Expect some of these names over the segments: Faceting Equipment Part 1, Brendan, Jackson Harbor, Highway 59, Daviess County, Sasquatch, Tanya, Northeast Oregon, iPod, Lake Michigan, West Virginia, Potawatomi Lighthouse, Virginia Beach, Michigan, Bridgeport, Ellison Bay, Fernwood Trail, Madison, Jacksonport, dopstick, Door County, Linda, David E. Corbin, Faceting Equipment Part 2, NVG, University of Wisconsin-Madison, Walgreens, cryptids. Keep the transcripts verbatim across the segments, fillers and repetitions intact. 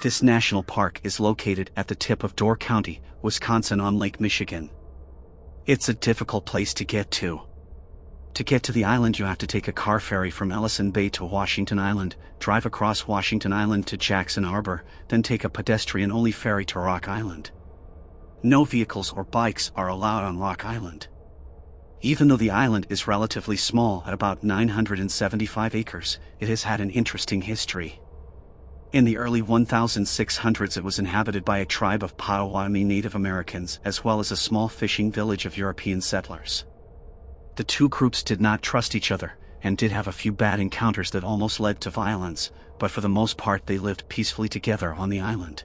This national park is located at the tip of Door County, Wisconsin on Lake Michigan. It's a difficult place to get to. To get to the island, you have to take a car ferry from Ellison Bay to Washington Island, drive across Washington Island to Jackson Harbor, then take a pedestrian-only ferry to Rock Island. No vehicles or bikes are allowed on Rock Island. Even though the island is relatively small at about nine hundred seventy-five acres, it has had an interesting history. In the early sixteen hundreds, it was inhabited by a tribe of Potawatomi Native Americans as well as a small fishing village of European settlers. The two groups did not trust each other and did have a few bad encounters that almost led to violence, but for the most part they lived peacefully together on the island.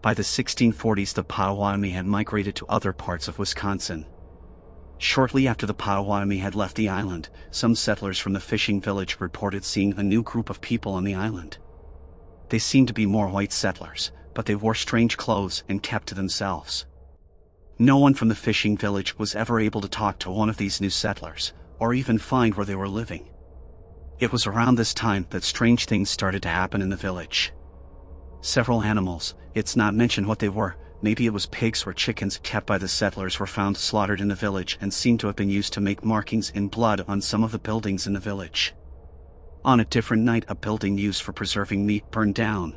By the sixteen forties, the Potawatomi had migrated to other parts of Wisconsin. Shortly after the Potawatomi had left the island, some settlers from the fishing village reported seeing a new group of people on the island. They seemed to be more white settlers, but they wore strange clothes and kept to themselves. No one from the fishing village was ever able to talk to one of these new settlers, or even find where they were living. It was around this time that strange things started to happen in the village. Several animals, it's not mentioned what they were, maybe it was pigs or chickens kept by the settlers, were found slaughtered in the village and seemed to have been used to make markings in blood on some of the buildings in the village. On a different night, a building used for preserving meat burned down.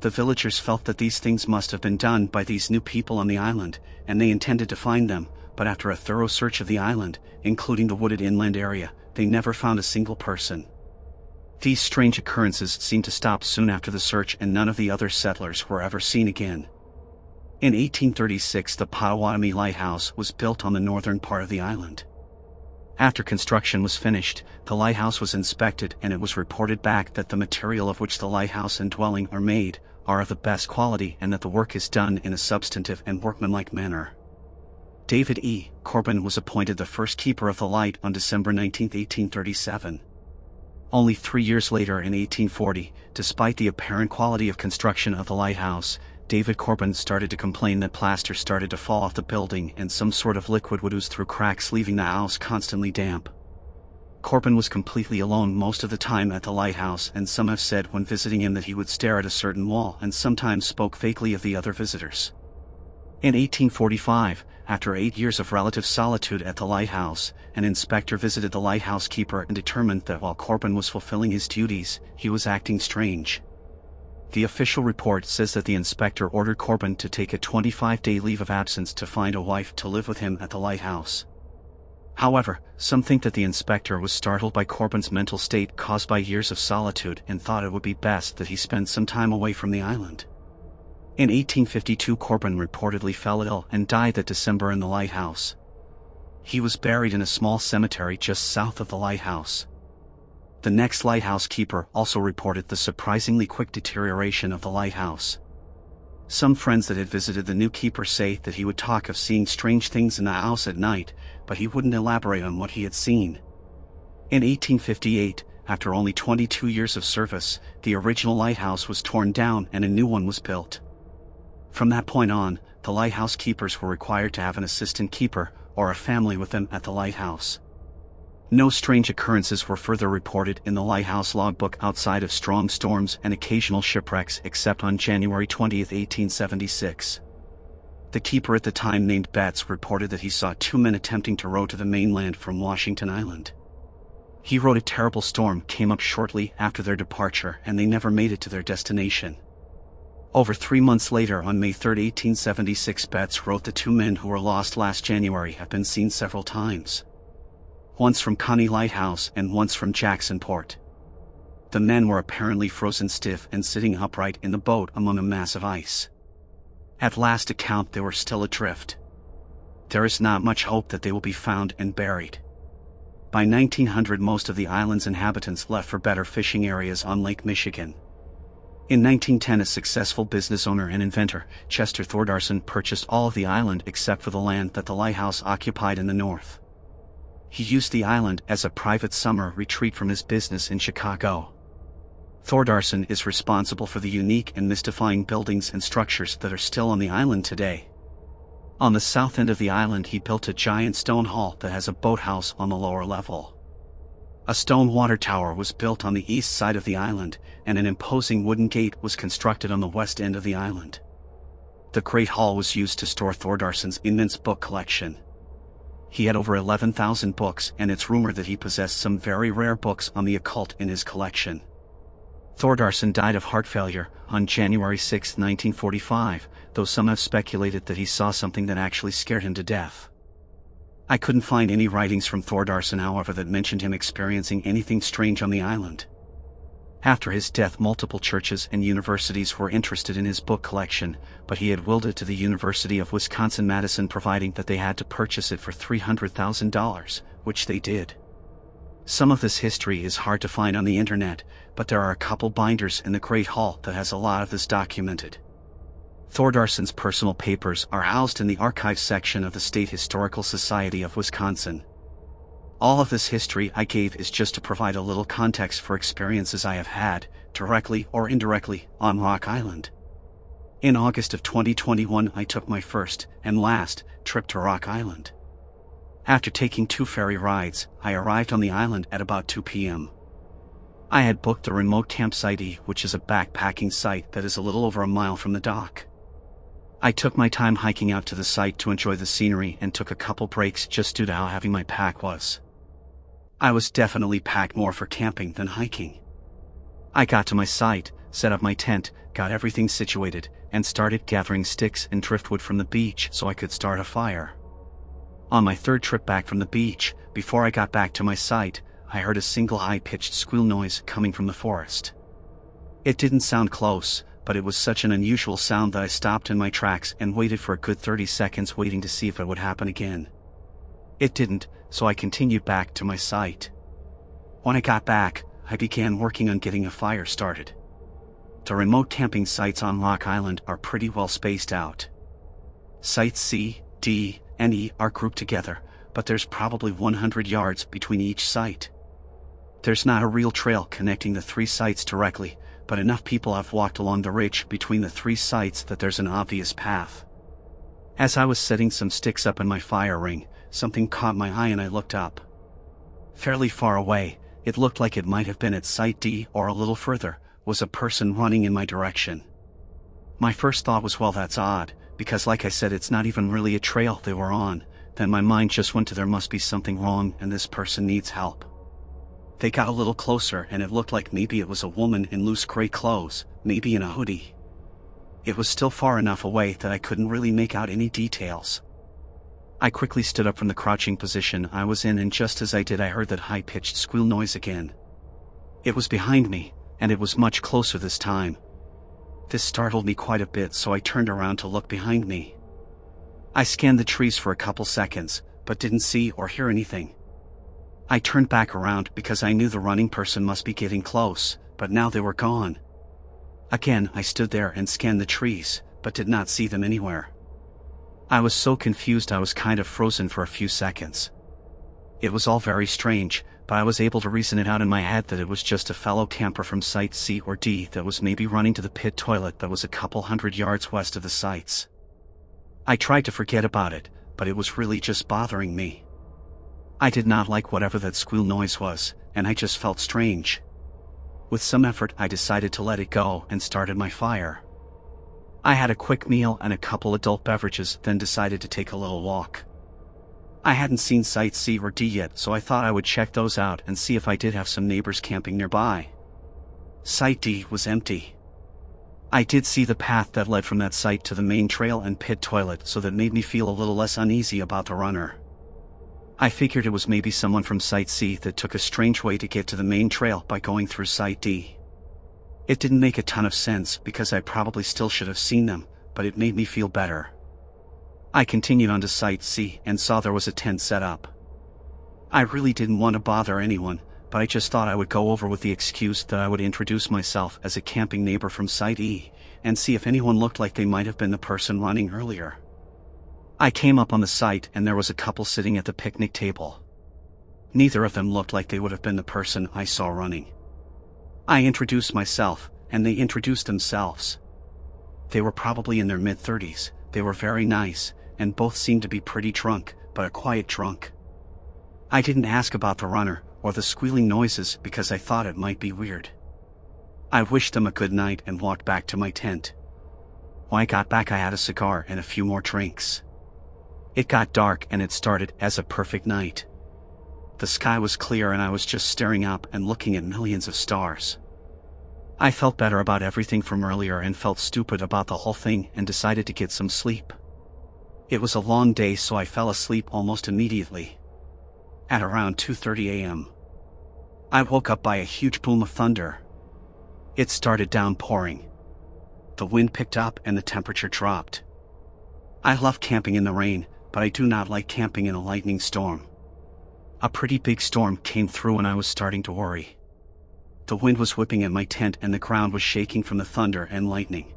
The villagers felt that these things must have been done by these new people on the island, and they intended to find them, but after a thorough search of the island, including the wooded inland area, they never found a single person. These strange occurrences seemed to stop soon after the search, and none of the other settlers were ever seen again. In eighteen thirty-six, the Potawatomi Lighthouse was built on the northern part of the island. After construction was finished, the lighthouse was inspected, and it was reported back that the material of which the lighthouse and dwelling are made are of the best quality and that the work is done in a substantive and workmanlike manner. David E. Corbin was appointed the first keeper of the light on December nineteenth, eighteen thirty-seven. Only three years later, in eighteen forty, despite the apparent quality of construction of the lighthouse, David Corbin started to complain that plaster started to fall off the building and some sort of liquid would ooze through cracks, leaving the house constantly damp. Corbin was completely alone most of the time at the lighthouse, and some have said when visiting him that he would stare at a certain wall and sometimes spoke vaguely of the other visitors. In eighteen forty-five, after eight years of relative solitude at the lighthouse, an inspector visited the lighthouse keeper and determined that while Corbin was fulfilling his duties, he was acting strange. The official report says that the inspector ordered Corbin to take a twenty-five day leave of absence to find a wife to live with him at the lighthouse. However, some think that the inspector was startled by Corbin's mental state caused by years of solitude and thought it would be best that he spend some time away from the island. In eighteen fifty-two, Corbin reportedly fell ill and died that December in the lighthouse. He was buried in a small cemetery just south of the lighthouse. The next lighthouse keeper also reported the surprisingly quick deterioration of the lighthouse. Some friends that had visited the new keeper say that he would talk of seeing strange things in the house at night, but he wouldn't elaborate on what he had seen. In eighteen fifty-eight, after only twenty-two years of service, the original lighthouse was torn down and a new one was built. From that point on, the lighthouse keepers were required to have an assistant keeper or a family with them at the lighthouse. No strange occurrences were further reported in the lighthouse logbook outside of strong storms and occasional shipwrecks, except on January twentieth, eighteen seventy-six. The keeper at the time, named Betts, reported that he saw two men attempting to row to the mainland from Washington Island. He wrote a terrible storm came up shortly after their departure and they never made it to their destination. Over three months later, on May third, eighteen seventy-six, Betts wrote the two men who were lost last January have been seen several times. Once from Conneaut Lighthouse and once from Jacksonport. The men were apparently frozen stiff and sitting upright in the boat among a mass of ice. At last account, they were still adrift. There is not much hope that they will be found and buried. By nineteen hundred, most of the island's inhabitants left for better fishing areas on Lake Michigan. In nineteen ten, a successful business owner and inventor, Chester Thordarson, purchased all of the island except for the land that the lighthouse occupied in the north. He used the island as a private summer retreat from his business in Chicago. Thordarson is responsible for the unique and mystifying buildings and structures that are still on the island today. On the south end of the island, he built a giant stone hall that has a boathouse on the lower level. A stone water tower was built on the east side of the island, and an imposing wooden gate was constructed on the west end of the island. The Great Hall was used to store Thordarson's immense book collection. He had over eleven thousand books, and it's rumored that he possessed some very rare books on the occult in his collection. Thordarson died of heart failure on January sixth, nineteen forty-five, though some have speculated that he saw something that actually scared him to death. I couldn't find any writings from Thordarson, however, that mentioned him experiencing anything strange on the island. After his death, multiple churches and universities were interested in his book collection, but he had willed it to the University of Wisconsin-Madison, providing that they had to purchase it for three hundred thousand dollars, which they did. Some of this history is hard to find on the internet, but there are a couple binders in the Great Hall that has a lot of this documented. Thordarson's personal papers are housed in the archive section of the State Historical Society of Wisconsin. All of this history I gave is just to provide a little context for experiences I have had, directly or indirectly, on Rock Island. In August of twenty twenty-one, I took my first and last trip to Rock Island. After taking two ferry rides, I arrived on the island at about two p m I had booked the remote campsite E, which is a backpacking site that is a little over a mile from the dock. I took my time hiking out to the site to enjoy the scenery and took a couple breaks just due to how heavy my pack was. I was definitely packed more for camping than hiking. I got to my site, set up my tent, got everything situated, and started gathering sticks and driftwood from the beach so I could start a fire. On my third trip back from the beach, before I got back to my site, I heard a single high-pitched squeal noise coming from the forest. It didn't sound close, but it was such an unusual sound that I stopped in my tracks and waited for a good thirty seconds, waiting to see if it would happen again. It didn't, so I continued back to my site. When I got back, I began working on getting a fire started. The remote camping sites on Rock Island are pretty well spaced out. Sites C, D, and E are grouped together, but there's probably one hundred yards between each site. There's not a real trail connecting the three sites directly, but enough people have walked along the ridge between the three sites that there's an obvious path. As I was setting some sticks up in my fire ring, something caught my eye and I looked up. Fairly far away, it looked like it might have been at site D or a little further, was a person running in my direction. My first thought was, well, that's odd, because like I said, it's not even really a trail they were on. Then my mind just went to, there must be something wrong and this person needs help. They got a little closer and it looked like maybe it was a woman in loose gray clothes, maybe in a hoodie. It was still far enough away that I couldn't really make out any details. I quickly stood up from the crouching position I was in, and just as I did, I heard that high-pitched squeal noise again. It was behind me, and it was much closer this time. This startled me quite a bit, so I turned around to look behind me. I scanned the trees for a couple seconds, but didn't see or hear anything. I turned back around because I knew the running person must be getting close, but now they were gone. Again, I stood there and scanned the trees, but did not see them anywhere. I was so confused I was kind of frozen for a few seconds. It was all very strange, but I was able to reason it out in my head that it was just a fellow camper from site C or D that was maybe running to the pit toilet that was a couple hundred yards west of the sites. I tried to forget about it, but it was really just bothering me. I did not like whatever that squeal noise was, and I just felt strange. With some effort, I decided to let it go and started my fire. I had a quick meal and a couple adult beverages, then decided to take a little walk. I hadn't seen site C or D yet, so I thought I would check those out and see if I did have some neighbors camping nearby. Site D was empty. I did see the path that led from that site to the main trail and pit toilet, so that made me feel a little less uneasy about the runner. I figured it was maybe someone from site C that took a strange way to get to the main trail by going through site D. It didn't make a ton of sense because I probably still should have seen them, but it made me feel better. I continued on to site C and saw there was a tent set up. I really didn't want to bother anyone, but I just thought I would go over with the excuse that I would introduce myself as a camping neighbor from site E and see if anyone looked like they might have been the person running earlier. I came up on the site and there was a couple sitting at the picnic table. Neither of them looked like they would have been the person I saw running. I introduced myself and they introduced themselves. They were probably in their mid-thirties, they were very nice, and both seemed to be pretty drunk, but a quiet drunk. I didn't ask about the runner or the squealing noises because I thought it might be weird. I wished them a good night and walked back to my tent. When I got back, I had a cigar and a few more drinks. It got dark and it started as a perfect night. The sky was clear and I was just staring up and looking at millions of stars. I felt better about everything from earlier and felt stupid about the whole thing and decided to get some sleep. It was a long day, so I fell asleep almost immediately. At around two thirty a m I woke up by a huge boom of thunder. It started downpouring. The wind picked up and the temperature dropped. I love camping in the rain, but I do not like camping in a lightning storm. A pretty big storm came through and I was starting to worry. The wind was whipping at my tent and the ground was shaking from the thunder and lightning.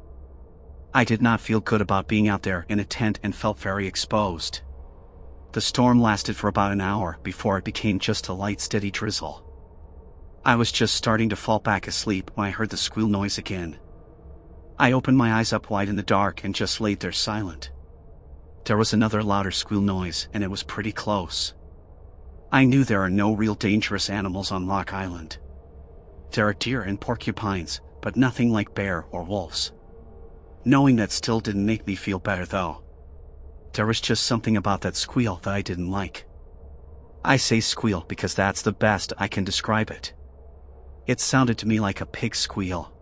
I did not feel good about being out there in a tent and felt very exposed. The storm lasted for about an hour before it became just a light, steady drizzle. I was just starting to fall back asleep when I heard the squeal noise again. I opened my eyes up wide in the dark and just laid there silent. There was another louder squeal noise and it was pretty close. I knew there are no real dangerous animals on Rock Island. There are deer and porcupines, but nothing like bear or wolves. Knowing that still didn't make me feel better though. There was just something about that squeal that I didn't like. I say squeal because that's the best I can describe it. It sounded to me like a pig squeal.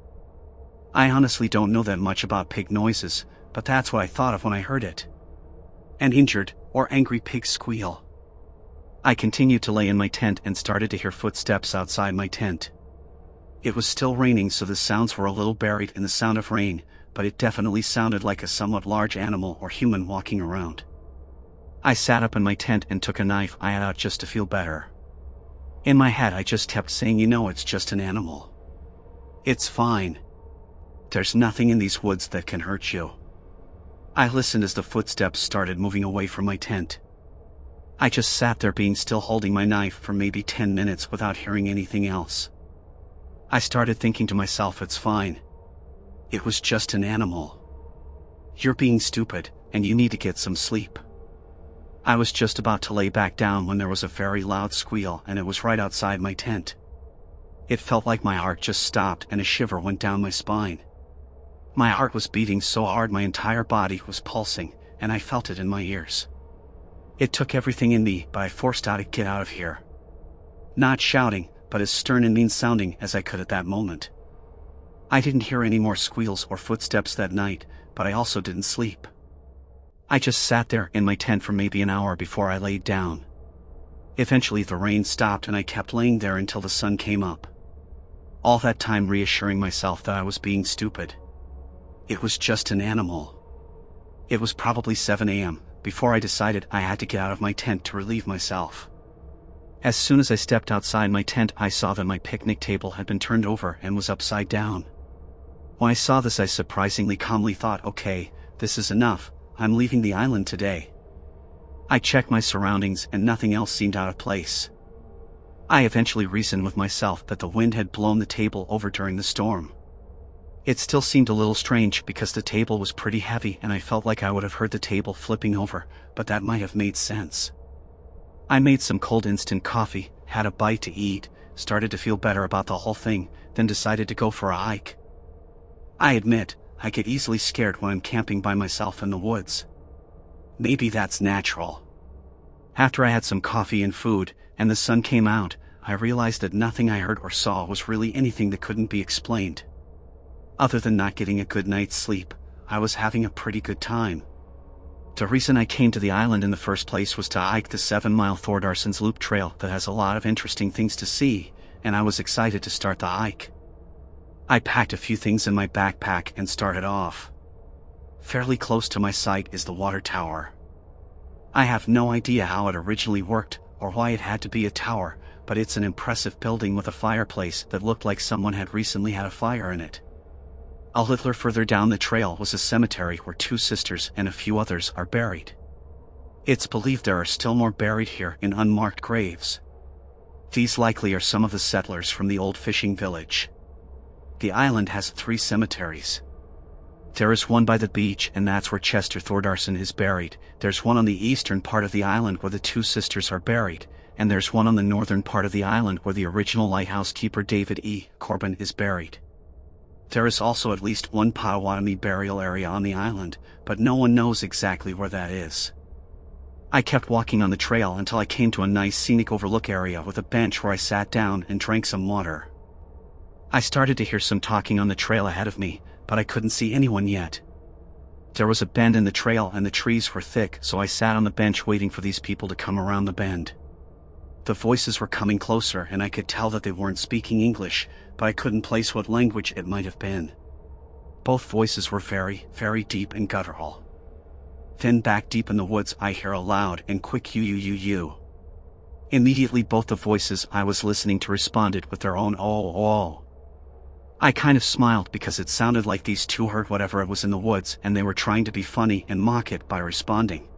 I honestly don't know that much about pig noises, but that's what I thought of when I heard it. An injured or angry pig squeal. I continued to lay in my tent and started to hear footsteps outside my tent. It was still raining, so the sounds were a little buried in the sound of rain, but it definitely sounded like a somewhat large animal or human walking around. I sat up in my tent and took a knife I had out just to feel better. In my head I just kept saying, you know, it's just an animal. It's fine. There's nothing in these woods that can hurt you. I listened as the footsteps started moving away from my tent. I just sat there being still, holding my knife for maybe ten minutes without hearing anything else. I started thinking to myself, it's fine. It was just an animal. You're being stupid, and you need to get some sleep. I was just about to lay back down when there was a very loud squeal, and it was right outside my tent. It felt like my heart just stopped and a shiver went down my spine. My heart was beating so hard my entire body was pulsing, and I felt it in my ears. It took everything in me, but I forced out a get out of here. Not shouting, but as stern and mean-sounding as I could at that moment. I didn't hear any more squeals or footsteps that night, but I also didn't sleep. I just sat there in my tent for maybe an hour before I laid down. Eventually the rain stopped and I kept laying there until the sun came up. All that time reassuring myself that I was being stupid. It was just an animal. It was probably seven a m before I decided I had to get out of my tent to relieve myself. As soon as I stepped outside my tent, I saw that my picnic table had been turned over and was upside down. When I saw this, I surprisingly calmly thought, okay, this is enough, I'm leaving the island today. I checked my surroundings and nothing else seemed out of place. I eventually reasoned with myself that the wind had blown the table over during the storm. It still seemed a little strange because the table was pretty heavy and I felt like I would have heard the table flipping over, but that might have made sense. I made some cold instant coffee, had a bite to eat, started to feel better about the whole thing, then decided to go for a hike. I admit, I get easily scared when I'm camping by myself in the woods. Maybe that's natural. After I had some coffee and food, and the sun came out, I realized that nothing I heard or saw was really anything that couldn't be explained. Other than not getting a good night's sleep, I was having a pretty good time. The reason I came to the island in the first place was to hike the seven mile Thordarson's Loop Trail that has a lot of interesting things to see, and I was excited to start the hike. I packed a few things in my backpack and started off. Fairly close to my site is the water tower. I have no idea how it originally worked or why it had to be a tower, but it's an impressive building with a fireplace that looked like someone had recently had a fire in it. A little further down the trail was a cemetery where two sisters and a few others are buried. It's believed there are still more buried here in unmarked graves. These likely are some of the settlers from the old fishing village. The island has three cemeteries. There is one by the beach, and that's where Chester Thordarson is buried. There's one on the eastern part of the island where the two sisters are buried, and there's one on the northern part of the island where the original lighthouse keeper David E. Corbin is buried. There is also at least one Potawatomi burial area on the island, but no one knows exactly where that is. I kept walking on the trail until I came to a nice scenic overlook area with a bench where I sat down and drank some water. I started to hear some talking on the trail ahead of me, but I couldn't see anyone yet. There was a bend in the trail and the trees were thick, so I sat on the bench waiting for these people to come around the bend. The voices were coming closer and I could tell that they weren't speaking English, but I couldn't place what language it might have been. Both voices were very, very deep and guttural. Then back deep in the woods I hear a loud and quick you-you-you-you. Immediately both the voices I was listening to responded with their own oh-oh-oh. I kind of smiled because it sounded like these two heard whatever it was in the woods and they were trying to be funny and mock it by responding.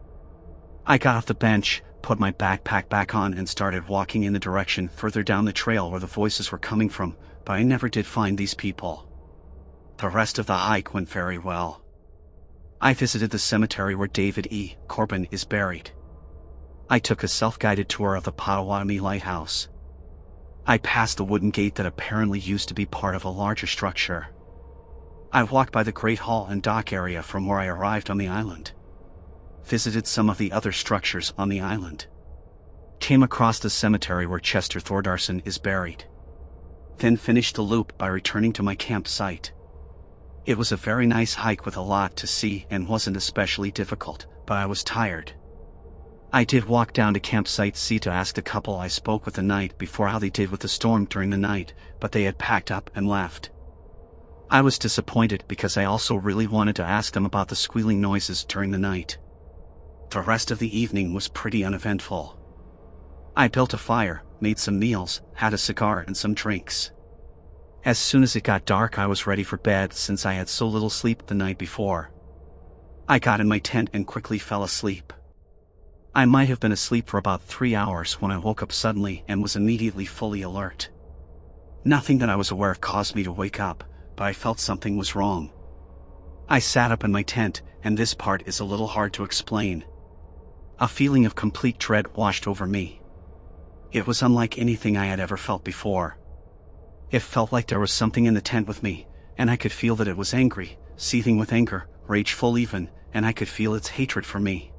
I got off the bench, put my backpack back on and started walking in the direction further down the trail where the voices were coming from, but I never did find these people. The rest of the hike went very well. I visited the cemetery where David E. Corbin is buried. I took a self-guided tour of the Potawatomi Lighthouse. I passed the wooden gate that apparently used to be part of a larger structure. I walked by the Great Hall and Dock area from where I arrived on the island. Visited some of the other structures on the island. Came across the cemetery where Chester Thordarson is buried. Then finished the loop by returning to my campsite. It was a very nice hike with a lot to see and wasn't especially difficult, but I was tired. I did walk down to campsite C to ask the couple I spoke with the night before how they did with the storm during the night, but they had packed up and left. I was disappointed because I also really wanted to ask them about the squealing noises during the night. The rest of the evening was pretty uneventful. I built a fire, made some meals, had a cigar and some drinks. As soon as it got dark I was ready for bed since I had so little sleep the night before. I got in my tent and quickly fell asleep. I might have been asleep for about three hours when I woke up suddenly and was immediately fully alert. Nothing that I was aware of caused me to wake up, but I felt something was wrong. I sat up in my tent, and this part is a little hard to explain. A feeling of complete dread washed over me. It was unlike anything I had ever felt before. It felt like there was something in the tent with me, and I could feel that it was angry, seething with anger, rageful even, and I could feel its hatred for me.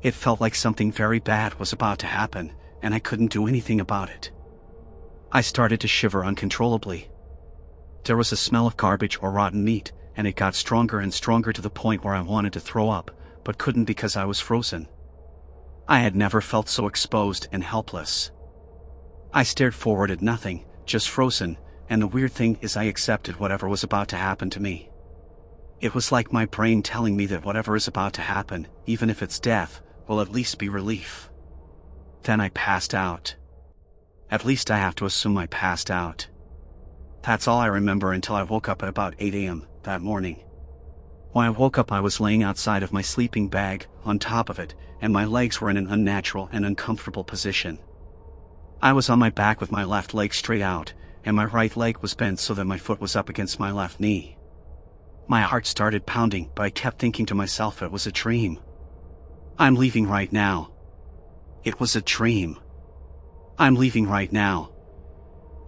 It felt like something very bad was about to happen, and I couldn't do anything about it. I started to shiver uncontrollably. There was a smell of garbage or rotten meat, and it got stronger and stronger to the point where I wanted to throw up, but couldn't because I was frozen. I had never felt so exposed and helpless. I stared forward at nothing, just frozen, and the weird thing is I accepted whatever was about to happen to me. It was like my brain telling me that whatever is about to happen, even if it's death, will at least be relief. Then I passed out. At least I have to assume I passed out. That's all I remember until I woke up at about eight a m that morning. When I woke up I was laying outside of my sleeping bag, on top of it, and my legs were in an unnatural and uncomfortable position. I was on my back with my left leg straight out, and my right leg was bent so that my foot was up against my left knee. My heart started pounding, but I kept thinking to myself it was a dream. I'm leaving right now. It was a dream. I'm leaving right now.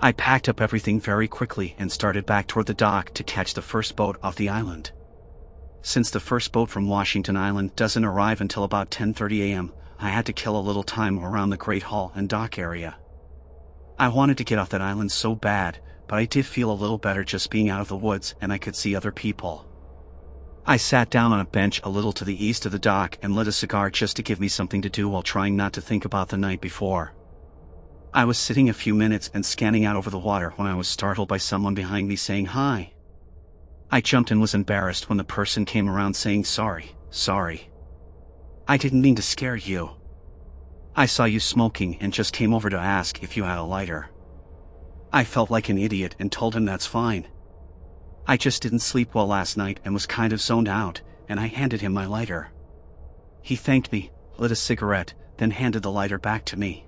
I packed up everything very quickly and started back toward the dock to catch the first boat off the island. Since the first boat from Washington Island doesn't arrive until about ten thirty a m, I had to kill a little time around the Great Hall and Dock area. I wanted to get off that island so bad, but I did feel a little better just being out of the woods and I could see other people. I sat down on a bench a little to the east of the dock and lit a cigar just to give me something to do while trying not to think about the night before. I was sitting a few minutes and scanning out over the water when I was startled by someone behind me saying hi. I jumped and was embarrassed when the person came around saying sorry, sorry. I didn't mean to scare you. I saw you smoking and just came over to ask if you had a lighter. I felt like an idiot and told him that's fine. I just didn't sleep well last night and was kind of zoned out, and I handed him my lighter. He thanked me, lit a cigarette, then handed the lighter back to me.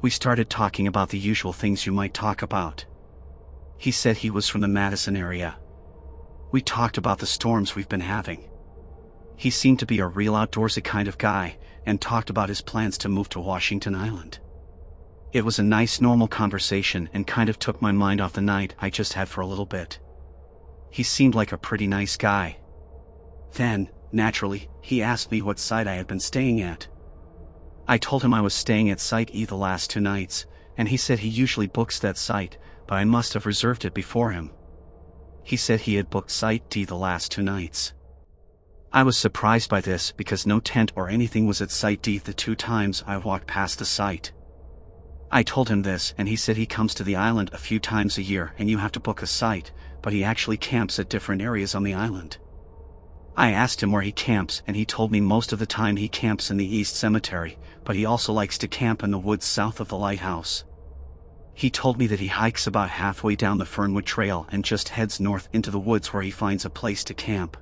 We started talking about the usual things you might talk about. He said he was from the Madison area. We talked about the storms we've been having. He seemed to be a real outdoorsy kind of guy, and talked about his plans to move to Washington Island. It was a nice normal conversation and kind of took my mind off the night I just had for a little bit. He seemed like a pretty nice guy. Then, naturally, he asked me what site I had been staying at. I told him I was staying at Site E the last two nights, and he said he usually books that site, but I must have reserved it before him. He said he had booked Site D the last two nights. I was surprised by this because no tent or anything was at Site D the two times I walked past the site. I told him this and he said he comes to the island a few times a year and you have to book a site, but he actually camps at different areas on the island. I asked him where he camps and he told me most of the time he camps in the East Cemetery, but he also likes to camp in the woods south of the lighthouse. He told me that he hikes about halfway down the Fernwood Trail and just heads north into the woods where he finds a place to camp.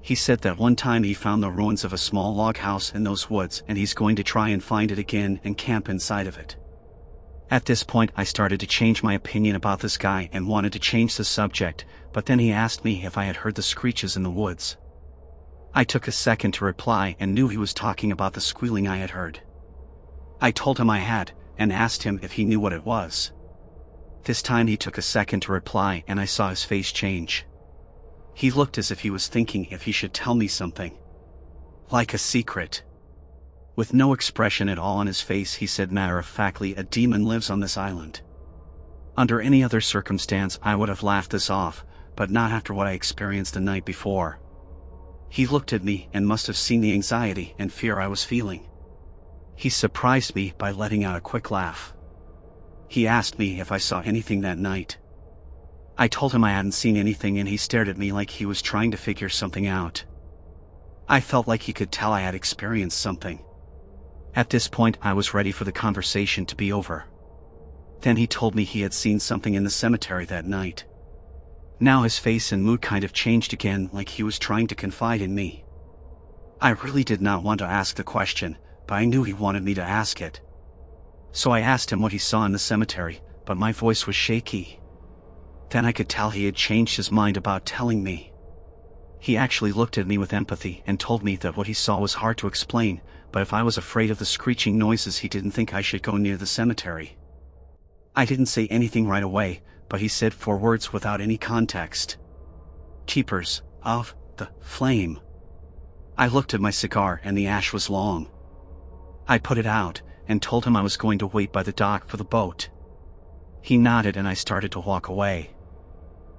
He said that one time he found the ruins of a small log house in those woods and he's going to try and find it again and camp inside of it. At this point I started to change my opinion about this guy and wanted to change the subject, but then he asked me if I had heard the screeches in the woods. I took a second to reply and knew he was talking about the squealing I had heard. I told him I had, and asked him if he knew what it was. This time he took a second to reply and I saw his face change. He looked as if he was thinking if he should tell me something. Like a secret. With no expression at all on his face he said matter-of-factly a demon lives on this island. Under any other circumstance I would have laughed this off, but not after what I experienced the night before. He looked at me and must have seen the anxiety and fear I was feeling. He surprised me by letting out a quick laugh. He asked me if I saw anything that night. I told him I hadn't seen anything and he stared at me like he was trying to figure something out. I felt like he could tell I had experienced something. At this point I was ready for the conversation to be over. Then he told me he had seen something in the cemetery that night. Now his face and mood kind of changed again, like he was trying to confide in me. I really did not want to ask the question, but I knew he wanted me to ask it. So I asked him what he saw in the cemetery, but my voice was shaky. Then I could tell he had changed his mind about telling me. He actually looked at me with empathy and told me that what he saw was hard to explain, but if I was afraid of the screeching noises he didn't think I should go near the cemetery. I didn't say anything right away, but he said four words without any context. Keepers of the flame. I looked at my cigar and the ash was long. I put it out and told him I was going to wait by the dock for the boat. He nodded and I started to walk away.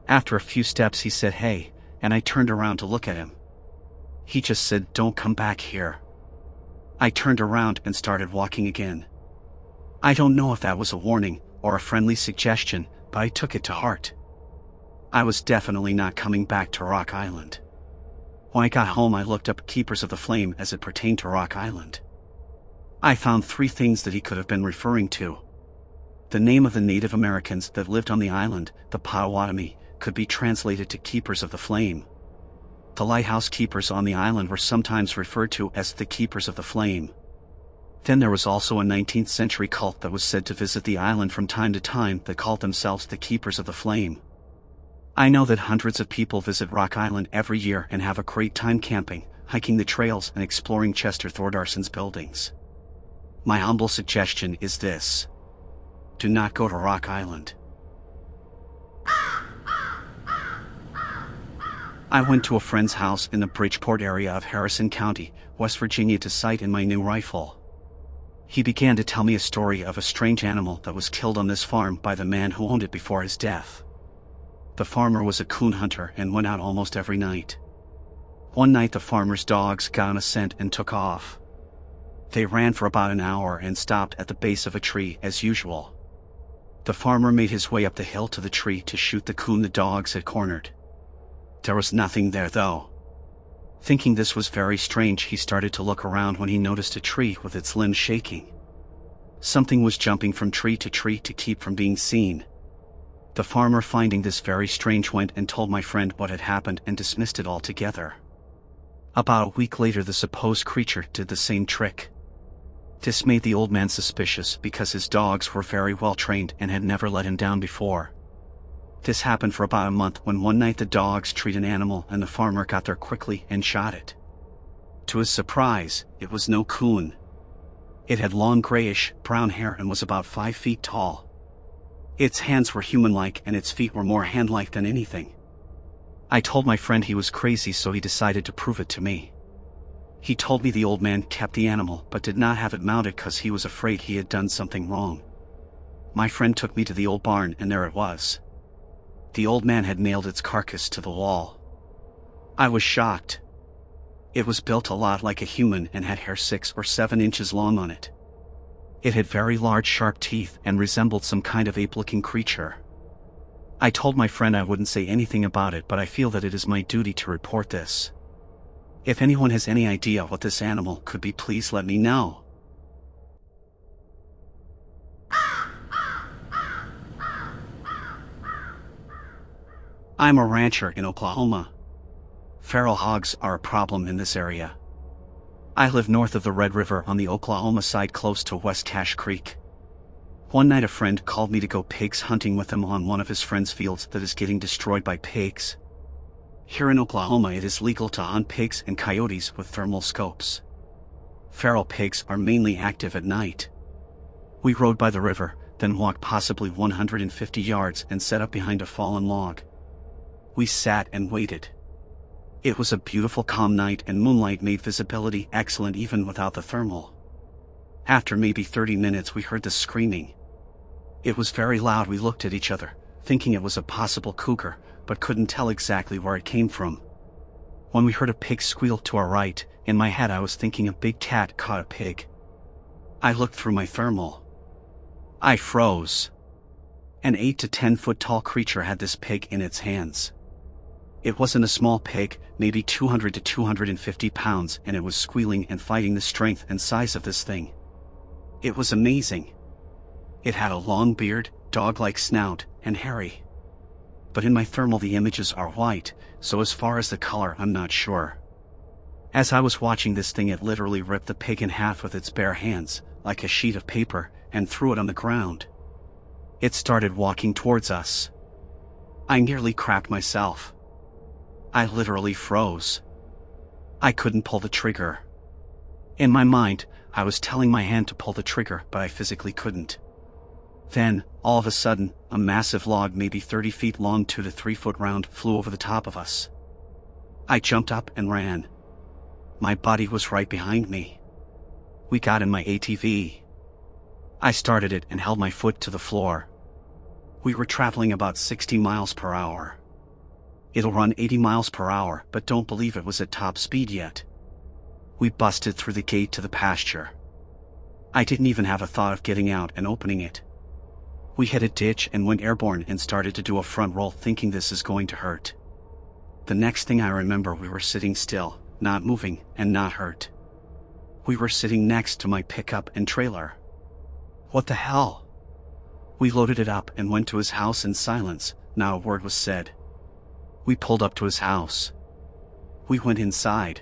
After a few steps he said hey, and I turned around to look at him. He just said don't come back here. I turned around and started walking again. I don't know if that was a warning or a friendly suggestion, but I took it to heart. I was definitely not coming back to Rock Island. When I got home I looked up Keepers of the Flame as it pertained to Rock Island. I found three things that he could have been referring to. The name of the Native Americans that lived on the island, the Potawatomi, could be translated to Keepers of the Flame. The lighthouse keepers on the island were sometimes referred to as the Keepers of the Flame. Then there was also a nineteenth century cult that was said to visit the island from time to time that called themselves the Keepers of the Flame. I know that hundreds of people visit Rock Island every year and have a great time camping, hiking the trails and exploring Chester Thordarson's buildings. My humble suggestion is this. Do not go to Rock Island. I went to a friend's house in the Bridgeport area of Harrison County, West Virginia to sight in my new rifle. He began to tell me a story of a strange animal that was killed on this farm by the man who owned it before his death. The farmer was a coon hunter and went out almost every night. One night the farmer's dogs got on a scent and took off. They ran for about an hour and stopped at the base of a tree as usual. The farmer made his way up the hill to the tree to shoot the coon the dogs had cornered. There was nothing there though. Thinking this was very strange, he started to look around when he noticed a tree with its limbs shaking. Something was jumping from tree to tree to keep from being seen. The farmer, finding this very strange, went and told my friend what had happened and dismissed it altogether. About a week later the supposed creature did the same trick. This made the old man suspicious because his dogs were very well trained and had never let him down before. This happened for about a month when one night the dogs treed an animal and the farmer got there quickly and shot it. To his surprise, it was no coon. It had long grayish brown hair and was about five feet tall. Its hands were human-like and its feet were more hand-like than anything. I told my friend he was crazy, so he decided to prove it to me. He told me the old man kept the animal but did not have it mounted because he was afraid he had done something wrong. My friend took me to the old barn and there it was. The old man had nailed its carcass to the wall. I was shocked. It was built a lot like a human and had hair six or seven inches long on it. It had very large sharp teeth and resembled some kind of ape-looking creature. I told my friend I wouldn't say anything about it, but I feel that it is my duty to report this. If anyone has any idea what this animal could be, please let me know. I'm a rancher in Oklahoma. Feral hogs are a problem in this area. I live north of the Red River on the Oklahoma side, close to West Cache Creek. One night a friend called me to go pigs hunting with him on one of his friend's fields that is getting destroyed by pigs. Here in Oklahoma it is legal to hunt pigs and coyotes with thermal scopes. Feral pigs are mainly active at night. We rode by the river, then walked possibly one hundred fifty yards and set up behind a fallen log. We sat and waited. It was a beautiful calm night and moonlight made visibility excellent even without the thermal. After maybe thirty minutes we heard the screaming. It was very loud. We looked at each other, thinking it was a possible cougar, but couldn't tell exactly where it came from. When we heard a pig squeal to our right, in my head I was thinking a big cat caught a pig. I looked through my thermal. I froze. An eight to ten foot tall creature had this pig in its hands. It wasn't a small pig, maybe two hundred to two hundred fifty pounds, and it was squealing and fighting the strength and size of this thing. It was amazing. It had a long beard, dog-like snout, and hairy. But in my thermal the images are white, so as far as the color I'm not sure. As I was watching this thing, it literally ripped the pig in half with its bare hands, like a sheet of paper, and threw it on the ground. It started walking towards us. I nearly crapped myself. I literally froze. I couldn't pull the trigger. In my mind, I was telling my hand to pull the trigger, but I physically couldn't. Then, all of a sudden, a massive log maybe thirty feet long, two to three foot round, flew over the top of us. I jumped up and ran. My buddy was right behind me. We got in my A T V. I started it and held my foot to the floor. We were traveling about sixty miles per hour. It'll run eighty miles per hour, but don't believe it was at top speed yet. We busted through the gate to the pasture. I didn't even have a thought of getting out and opening it. We hit a ditch and went airborne and started to do a front roll, thinking this is going to hurt. The next thing I remember, we were sitting still, not moving and not hurt. We were sitting next to my pickup and trailer. What the hell? We loaded it up and went to his house in silence. Not a word was said. We pulled up to his house. We went inside.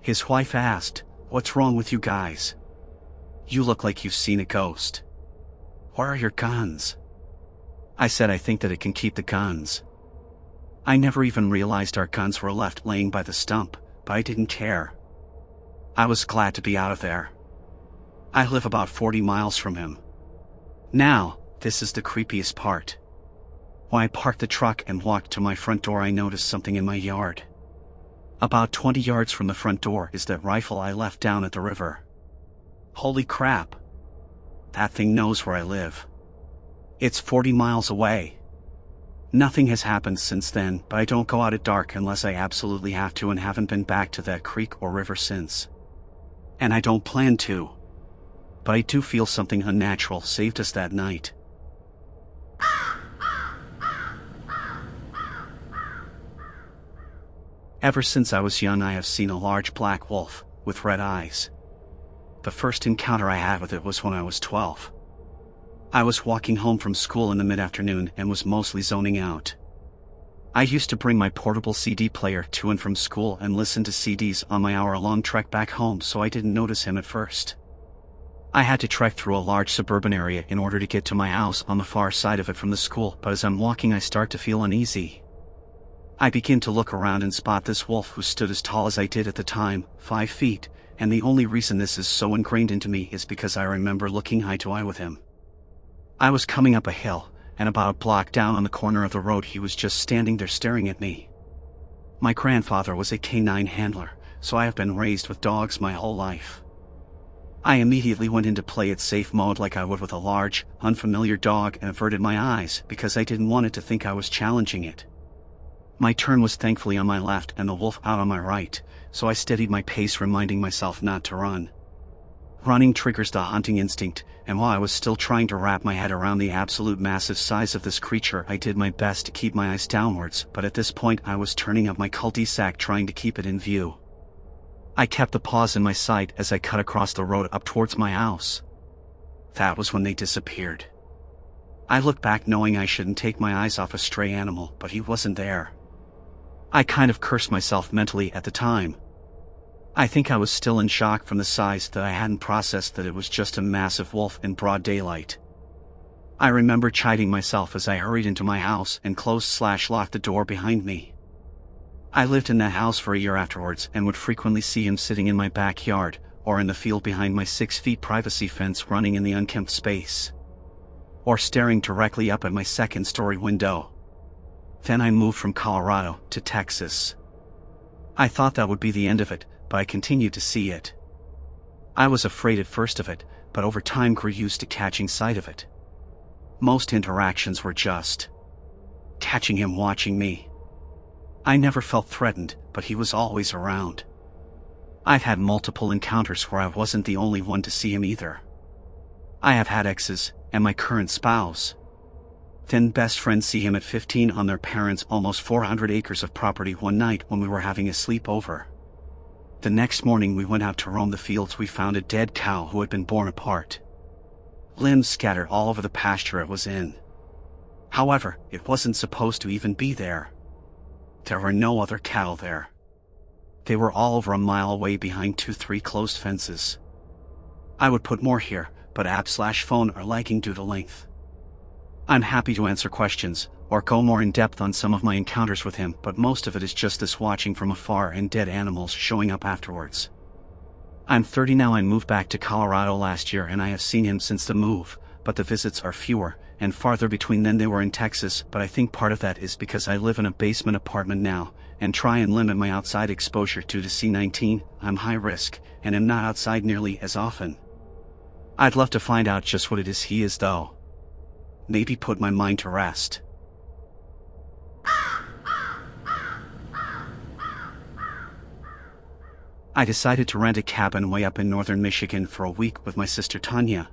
His wife asked, "What's wrong with you guys? You look like you've seen a ghost. Where are your guns?" I said I think that it can keep the guns. I never even realized our guns were left laying by the stump, but I didn't care. I was glad to be out of there. I live about forty miles from him. Now, this is the creepiest part. When I parked the truck and walked to my front door, I noticed something in my yard. About twenty yards from the front door is that rifle I left down at the river. Holy crap! That thing knows where I live. It's forty miles away. Nothing has happened since then, but I don't go out at dark unless I absolutely have to, and haven't been back to that creek or river since. And I don't plan to. But I do feel something unnatural saved us that night. Ever since I was young I have seen a large black wolf, with red eyes. The first encounter I had with it was when I was twelve. I was walking home from school in the mid-afternoon and was mostly zoning out. I used to bring my portable C D player to and from school and listen to C Ds on my hour-long trek back home, so I didn't notice him at first. I had to trek through a large suburban area in order to get to my house on the far side of it from the school, but as I'm walking I start to feel uneasy. I begin to look around and spot this wolf who stood as tall as I did at the time, five feet, and the only reason this is so ingrained into me is because I remember looking eye to eye with him. I was coming up a hill, and about a block down on the corner of the road he was just standing there staring at me. My grandfather was a canine handler, so I have been raised with dogs my whole life. I immediately went into play at safe mode like I would with a large, unfamiliar dog and averted my eyes because I didn't want it to think I was challenging it. My turn was thankfully on my left and the wolf out on my right, so I steadied my pace, reminding myself not to run. Running triggers the hunting instinct, and while I was still trying to wrap my head around the absolute massive size of this creature, I did my best to keep my eyes downwards, but at this point I was turning up my cul-de-sac trying to keep it in view. I kept the paws in my sight as I cut across the road up towards my house. That was when they disappeared. I looked back knowing I shouldn't take my eyes off a stray animal, but he wasn't there. I kind of cursed myself mentally at the time. I think I was still in shock from the size that I hadn't processed that it was just a massive wolf in broad daylight. I remember chiding myself as I hurried into my house and closed slash locked the door behind me. I lived in that house for a year afterwards and would frequently see him sitting in my backyard or in the field behind my six feet privacy fence running in the unkempt space, or staring directly up at my second story window. Then I moved from Colorado to Texas. I thought that would be the end of it, but I continued to see it. I was afraid at first of it, but over time grew used to catching sight of it. Most interactions were just catching him watching me. I never felt threatened, but he was always around. I've had multiple encounters where I wasn't the only one to see him either. I have had exes, and my current spouse, then best friends see him at fifteen on their parents' almost four hundred acres of property one night when we were having a sleepover. The next morning we went out to roam the fields. We found a dead cow who had been born apart. Limbs scattered all over the pasture it was in. However, it wasn't supposed to even be there. There were no other cattle there. They were all over a mile away behind two three closed fences. I would put more here, but app slash phone are lagging due to length. I'm happy to answer questions or go more in depth on some of my encounters with him, but most of it is just this watching from afar and dead animals showing up afterwards. I'm thirty now. I moved back to Colorado last year and I have seen him since the move, but the visits are fewer and farther between than they were in Texas, but I think part of that is because I live in a basement apartment now and try and limit my outside exposure due to C nineteen, I'm high risk and am not outside nearly as often. I'd love to find out just what it is he is though. Maybe put my mind to rest. I decided to rent a cabin way up in northern Michigan for a week with my sister Tanya.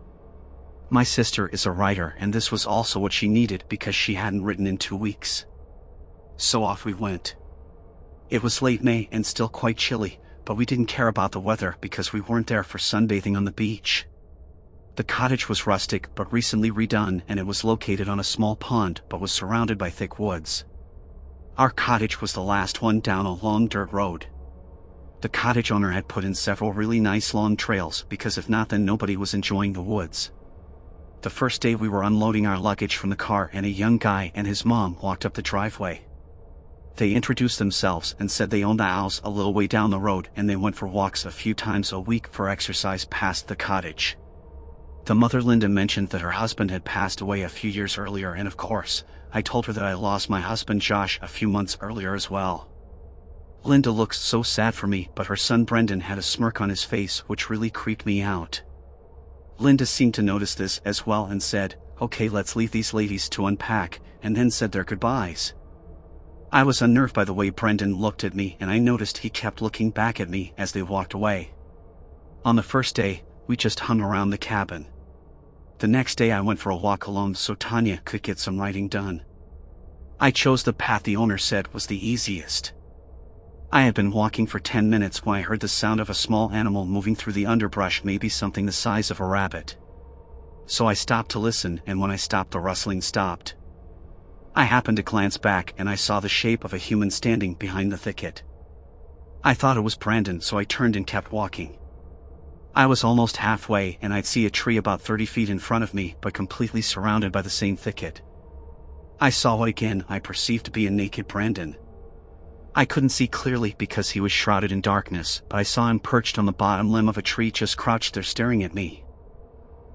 My sister is a writer and this was also what she needed because she hadn't written in two weeks. So off we went. It was late May and still quite chilly, but we didn't care about the weather because we weren't there for sunbathing on the beach. The cottage was rustic but recently redone and it was located on a small pond but was surrounded by thick woods. Our cottage was the last one down a long dirt road. The cottage owner had put in several really nice long trails because if not then nobody was enjoying the woods. The first day we were unloading our luggage from the car and a young guy and his mom walked up the driveway. They introduced themselves and said they owned the house a little way down the road and they went for walks a few times a week for exercise past the cottage. The mother Linda mentioned that her husband had passed away a few years earlier and of course, I told her that I lost my husband Josh a few months earlier as well. Linda looked so sad for me, but her son Brendan had a smirk on his face which really creeped me out. Linda seemed to notice this as well and said, "Okay, let's leave these ladies to unpack," and then said their goodbyes. I was unnerved by the way Brendan looked at me and I noticed he kept looking back at me as they walked away. On the first day, we just hung around the cabin. The next day I went for a walk alone so Tanya could get some writing done. I chose the path the owner said was the easiest. I had been walking for ten minutes when I heard the sound of a small animal moving through the underbrush, maybe something the size of a rabbit. So I stopped to listen and when I stopped the rustling stopped. I happened to glance back and I saw the shape of a human standing behind the thicket. I thought it was Brandon so I turned and kept walking. I was almost halfway and I'd see a tree about thirty feet in front of me but completely surrounded by the same thicket. I saw what again I perceived to be a naked Brandon. I couldn't see clearly because he was shrouded in darkness, but I saw him perched on the bottom limb of a tree just crouched there staring at me.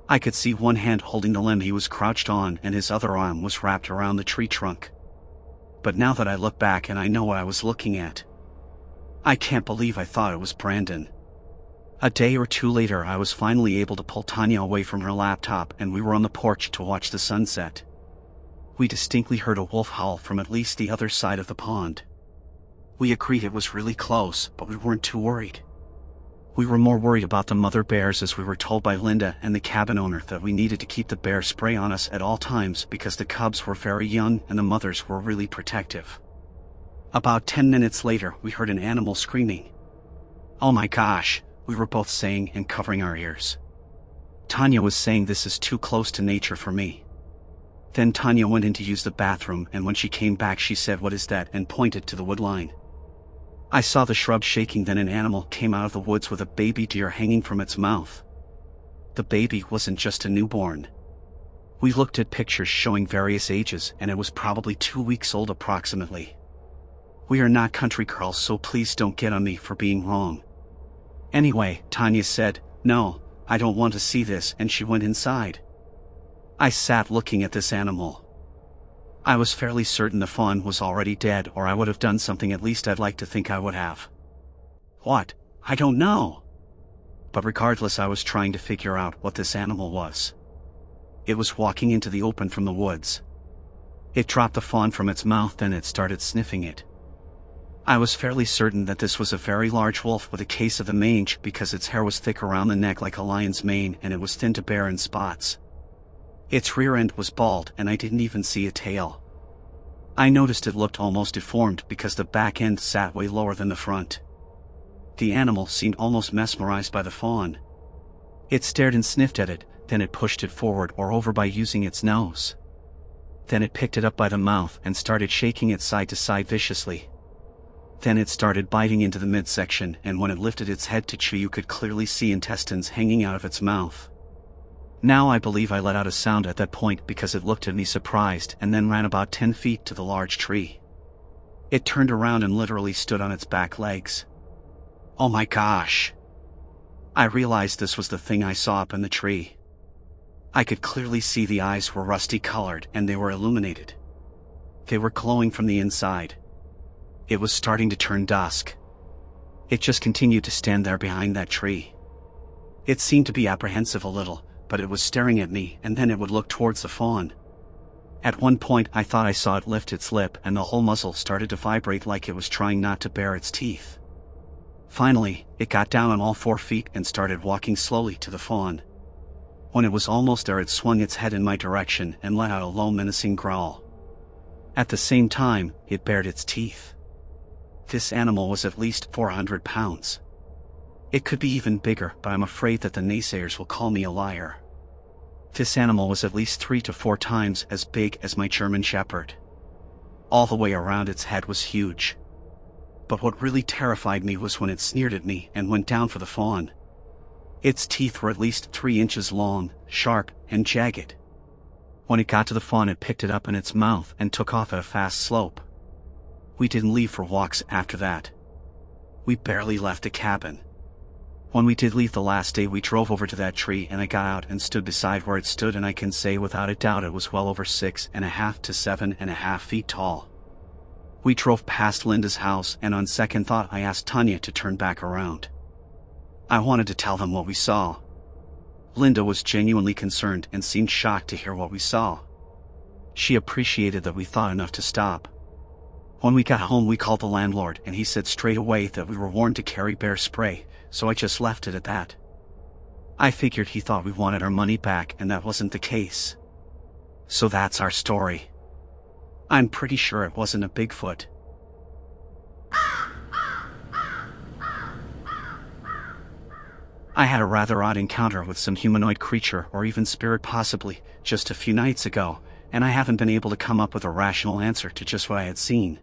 I could see one hand holding the limb he was crouched on and his other arm was wrapped around the tree trunk. But now that I look back and I know what I was looking at, I can't believe I thought it was Brendan. A day or two later, I was finally able to pull Tanya away from her laptop and we were on the porch to watch the sunset. We distinctly heard a wolf howl from at least the other side of the pond. We agreed it was really close, but we weren't too worried. We were more worried about the mother bears, as we were told by Linda and the cabin owner that we needed to keep the bear spray on us at all times because the cubs were very young and the mothers were really protective. About ten minutes later, we heard an animal screaming. Oh my gosh, we were both saying and covering our ears. Tanya was saying, this is too close to nature for me. Then Tanya went in to use the bathroom, and when she came back she said, what is that, and pointed to the wood line. I saw the shrub shaking, then an animal came out of the woods with a baby deer hanging from its mouth. The baby wasn't just a newborn. We looked at pictures showing various ages, and it was probably two weeks old approximately. We are not country girls, so please don't get on me for being wrong. Anyway, Tanya said, no, I don't want to see this, and she went inside. I sat looking at this animal. I was fairly certain the fawn was already dead, or I would have done something, at least I'd like to think I would have. What? I don't know. But regardless, I was trying to figure out what this animal was. It was walking into the open from the woods. It dropped the fawn from its mouth, then it started sniffing it. I was fairly certain that this was a very large wolf with a case of the mange, because its hair was thick around the neck like a lion's mane, and it was thin to bare in spots. Its rear end was bald, and I didn't even see a tail. I noticed it looked almost deformed because the back end sat way lower than the front. The animal seemed almost mesmerized by the fawn. It stared and sniffed at it, then it pushed it forward or over by using its nose. Then it picked it up by the mouth and started shaking it side to side viciously. Then it started biting into the midsection, and when it lifted its head to chew, you could clearly see intestines hanging out of its mouth. Now I believe I let out a sound at that point because it looked at me surprised and then ran about ten feet to the large tree. It turned around and literally stood on its back legs. Oh my gosh! I realized this was the thing I saw up in the tree. I could clearly see the eyes were rusty colored and they were illuminated. They were glowing from the inside. It was starting to turn dusk. It just continued to stand there behind that tree. It seemed to be apprehensive a little, but it was staring at me, and then it would look towards the fawn. At one point I thought I saw it lift its lip, and the whole muzzle started to vibrate like it was trying not to bare its teeth. Finally, it got down on all four feet and started walking slowly to the fawn. When it was almost there, it swung its head in my direction and let out a low menacing growl. At the same time, it bared its teeth. This animal was at least four hundred pounds. It could be even bigger, but I'm afraid that the naysayers will call me a liar. This animal was at least three to four times as big as my German Shepherd. All the way around its head was huge. But what really terrified me was when it sneered at me and went down for the fawn. Its teeth were at least three inches long, sharp, and jagged. When it got to the fawn, it picked it up in its mouth and took off at a fast slope. We didn't leave for walks after that. We barely left the cabin. When we did leave the last day, we drove over to that tree, and I got out and stood beside where it stood, and I can say without a doubt it was well over six and a half to seven and a half feet tall. We drove past Linda's house, and on second thought I asked Tanya to turn back around. I wanted to tell them what we saw. Linda was genuinely concerned and seemed shocked to hear what we saw. She appreciated that we thought enough to stop. When we got home, we called the landlord, and he said straight away that we were warned to carry bear spray, so I just left it at that. I figured he thought we wanted our money back, and that wasn't the case. So that's our story. I'm pretty sure it wasn't a Bigfoot. I had a rather odd encounter with some humanoid creature, or even spirit possibly, just a few nights ago, and I haven't been able to come up with a rational answer to just what I had seen.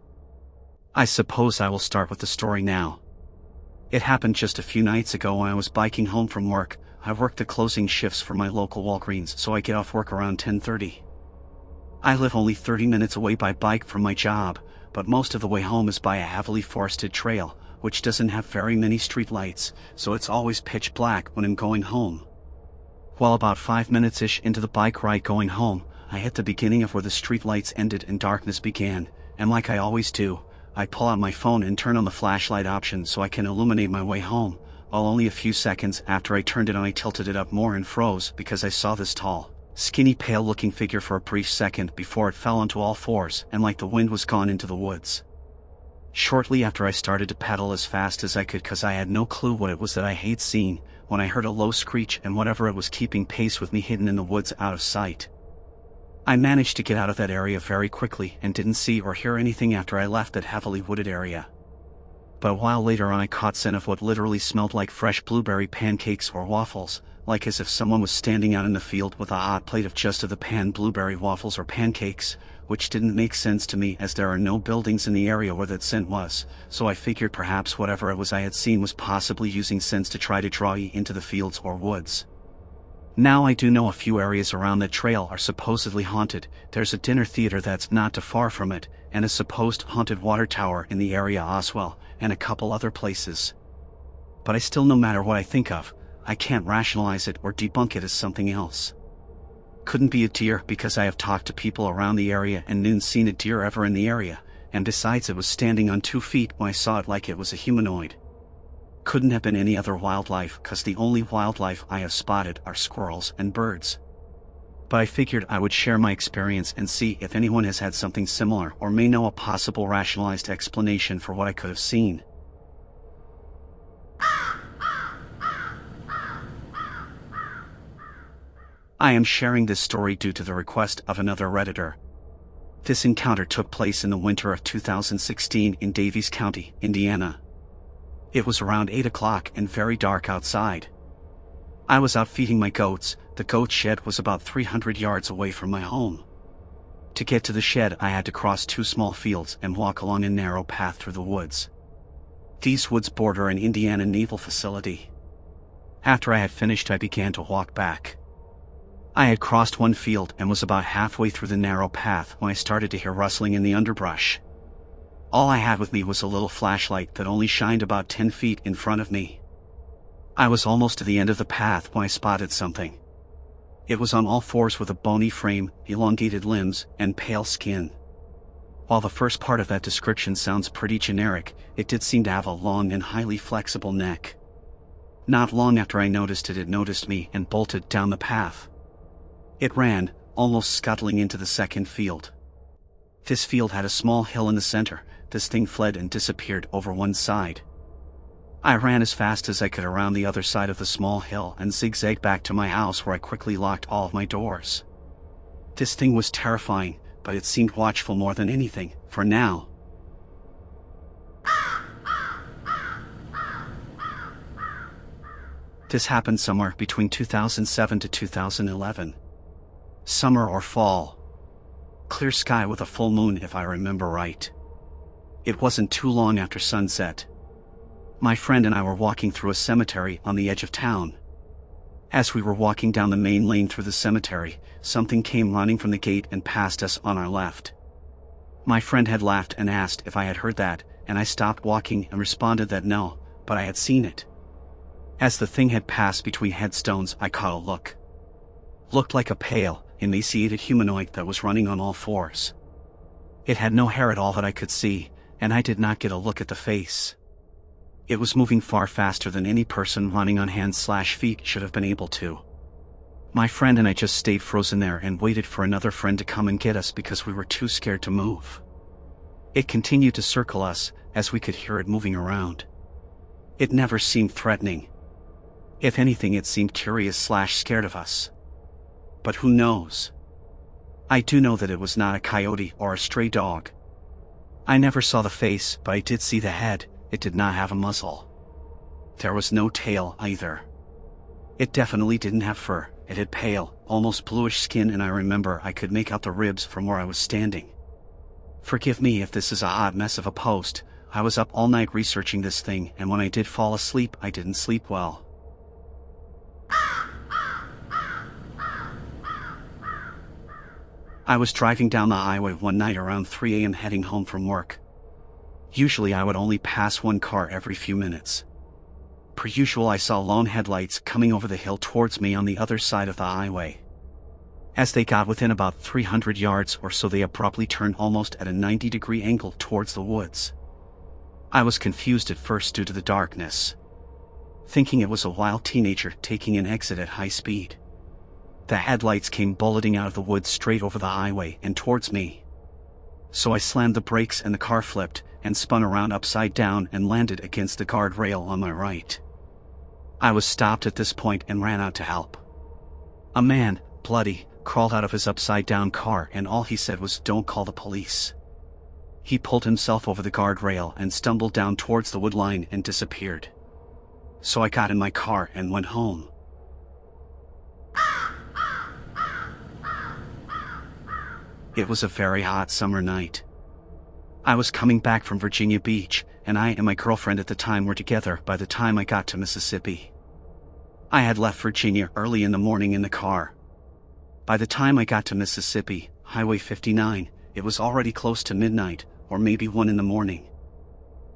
I suppose I will start with the story now. It happened just a few nights ago when I was biking home from work. I worked the closing shifts for my local Walgreens, so I get off work around ten thirty. I live only thirty minutes away by bike from my job, but most of the way home is by a heavily forested trail, which doesn't have very many streetlights, so it's always pitch black when I'm going home. Well, about five minutes-ish into the bike ride going home, I hit the beginning of where the streetlights ended and darkness began, and like I always do, I pull out my phone and turn on the flashlight option so I can illuminate my way home. While only a few seconds after I turned it on, I tilted it up more and froze because I saw this tall, skinny, pale-looking figure for a brief second before it fell onto all fours and like the wind was gone into the woods. Shortly after, I started to paddle as fast as I could because I had no clue what it was that I hate seeing, when I heard a low screech and whatever it was keeping pace with me hidden in the woods out of sight. I managed to get out of that area very quickly and didn't see or hear anything after I left that heavily wooded area. But a while later on, I caught scent of what literally smelled like fresh blueberry pancakes or waffles, like as if someone was standing out in the field with a hot plate of just of the pan blueberry waffles or pancakes, which didn't make sense to me as there are no buildings in the area where that scent was, so I figured perhaps whatever it was I had seen was possibly using scents to try to draw you into the fields or woods. Now I do know a few areas around that trail are supposedly haunted. There's a dinner theater that's not too far from it, and a supposed haunted water tower in the area as well, and a couple other places. But I still, no matter what I think of, I can't rationalize it or debunk it as something else. Couldn't be a deer because I have talked to people around the area and didn't see a deer ever in the area, and besides it was standing on two feet when I saw it like it was a humanoid. Couldn't have been any other wildlife because the only wildlife I have spotted are squirrels and birds. But I figured I would share my experience and see if anyone has had something similar or may know a possible rationalized explanation for what I could have seen. I am sharing this story due to the request of another Redditor. This encounter took place in the winter of two thousand sixteen in Daviess County, Indiana. It was around eight o'clock and very dark outside. I was out feeding my goats. The goat shed was about three hundred yards away from my home. To get to the shed, I had to cross two small fields and walk along a narrow path through the woods. These woods border an Indiana naval facility. After I had finished, I began to walk back. I had crossed one field and was about halfway through the narrow path when I started to hear rustling in the underbrush. All I had with me was a little flashlight that only shined about ten feet in front of me. I was almost to the end of the path when I spotted something. It was on all fours with a bony frame, elongated limbs, and pale skin. While the first part of that description sounds pretty generic, it did seem to have a long and highly flexible neck. Not long after I noticed it, it noticed me and bolted down the path. It ran, almost scuttling into the second field. This field had a small hill in the center. This thing fled and disappeared over one side. I ran as fast as I could around the other side of the small hill and zigzagged back to my house, where I quickly locked all of my doors. This thing was terrifying, but it seemed watchful more than anything, for now. This happened somewhere between two thousand seven to two thousand eleven. Summer or fall. Clear sky with a full moon, if I remember right. It wasn't too long after sunset. My friend and I were walking through a cemetery on the edge of town. As we were walking down the main lane through the cemetery, something came running from the gate and passed us on our left. My friend had laughed and asked if I had heard that, and I stopped walking and responded that no, but I had seen it. As the thing had passed between headstones, I caught a look. Looked like a pale, emaciated humanoid that was running on all fours. It had no hair at all that I could see, and I did not get a look at the face. It was moving far faster than any person running on hands slash feet should have been able to. My friend and I just stayed frozen there and waited for another friend to come and get us because we were too scared to move. It continued to circle us as we could hear it moving around. It never seemed threatening. If anything, it seemed curious slash scared of us. But who knows? I do know that it was not a coyote or a stray dog. I never saw the face, but I did see the head. It did not have a muzzle. There was no tail either. It definitely didn't have fur. It had pale, almost bluish skin, and I remember I could make out the ribs from where I was standing. Forgive me if this is a hot mess of a post. I was up all night researching this thing, and when I did fall asleep, I didn't sleep well. I was driving down the highway one night around three a m heading home from work. Usually I would only pass one car every few minutes. Per usual, I saw lone headlights coming over the hill towards me on the other side of the highway. As they got within about three hundred yards or so, they abruptly turned almost at a ninety degree angle towards the woods. I was confused at first due to the darkness, thinking it was a wild teenager taking an exit at high speed. The headlights came bulleting out of the woods straight over the highway and towards me. So I slammed the brakes and the car flipped and spun around upside down and landed against the guardrail on my right. I was stopped at this point and ran out to help. A man, bloody, crawled out of his upside-down car and all he said was, "Don't call the police." He pulled himself over the guardrail and stumbled down towards the wood line and disappeared. So I got in my car and went home. It was a very hot summer night. I was coming back from Virginia Beach, and I and my girlfriend at the time were together by the time I got to Mississippi. I had left Virginia early in the morning in the car. By the time I got to Mississippi, Highway fifty-nine, it was already close to midnight, or maybe one in the morning.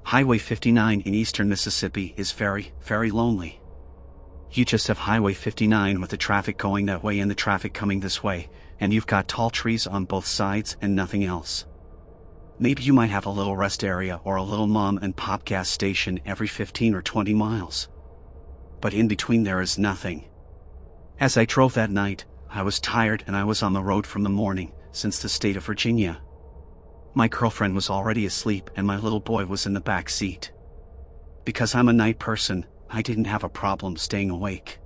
Highway fifty-nine in eastern Mississippi is very, very lonely. You just have Highway fifty-nine with the traffic going that way and the traffic coming this way, and you've got tall trees on both sides and nothing else. Maybe you might have a little rest area or a little mom and pop gas station every fifteen or twenty miles. But in between there is nothing. As I drove that night, I was tired and I was on the road from the morning, since the state of Virginia. My girlfriend was already asleep and my little boy was in the back seat. Because I'm a night person, I didn't have a problem staying awake.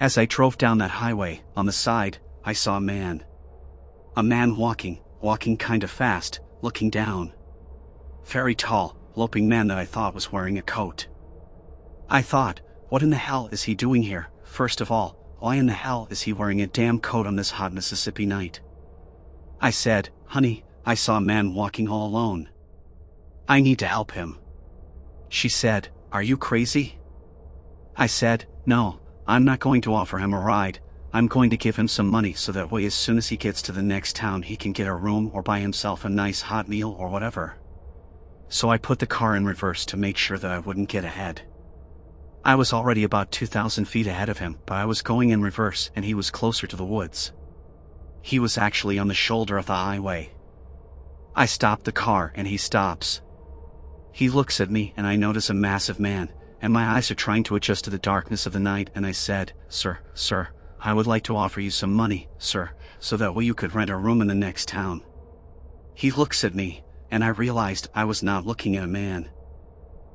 As I drove down that highway, on the side, I saw a man. A man walking, walking kinda fast, looking down. Very tall, loping man that I thought was wearing a coat. I thought, what in the hell is he doing here? First of all, why in the hell is he wearing a damn coat on this hot Mississippi night? I said, "Honey, I saw a man walking all alone. I need to help him." She said, "Are you crazy?" I said, "No, I'm not going to offer him a ride. I'm going to give him some money so that way as soon as he gets to the next town he can get a room or buy himself a nice hot meal or whatever." So I put the car in reverse to make sure that I wouldn't get ahead. I was already about two thousand feet ahead of him, but I was going in reverse and he was closer to the woods. He was actually on the shoulder of the highway. I stopped the car and he stops. He looks at me and I notice a massive man, and my eyes are trying to adjust to the darkness of the night, and I said, "Sir, sir, I would like to offer you some money, sir, so that way you could rent a room in the next town." He looks at me, and I realized I was not looking at a man.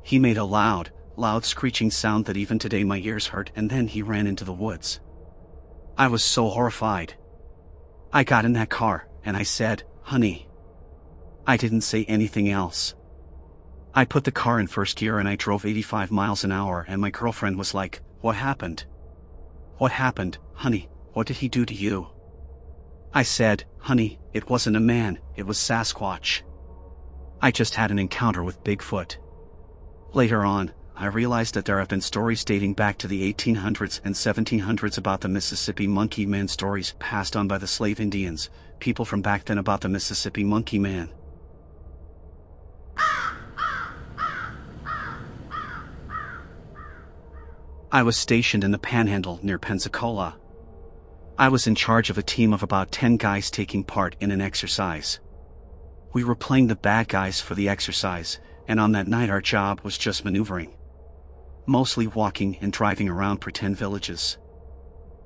He made a loud, loud screeching sound that even today my ears hurt, and then he ran into the woods. I was so horrified. I got in that car, and I said, "Honey." I didn't say anything else. I put the car in first gear and I drove eighty-five miles an hour, and my girlfriend was like, "What happened? What happened, honey? What did he do to you?" I said, "Honey, it wasn't a man, it was Sasquatch. I just had an encounter with Bigfoot." Later on, I realized that there have been stories dating back to the eighteen hundreds and seventeen hundreds about the Mississippi Monkey Man, stories passed on by the slave Indians, people from back then about the Mississippi Monkey Man. I was stationed in the Panhandle near Pensacola. I was in charge of a team of about ten guys taking part in an exercise. We were playing the bad guys for the exercise, and on that night our job was just maneuvering. Mostly walking and driving around pretend villages.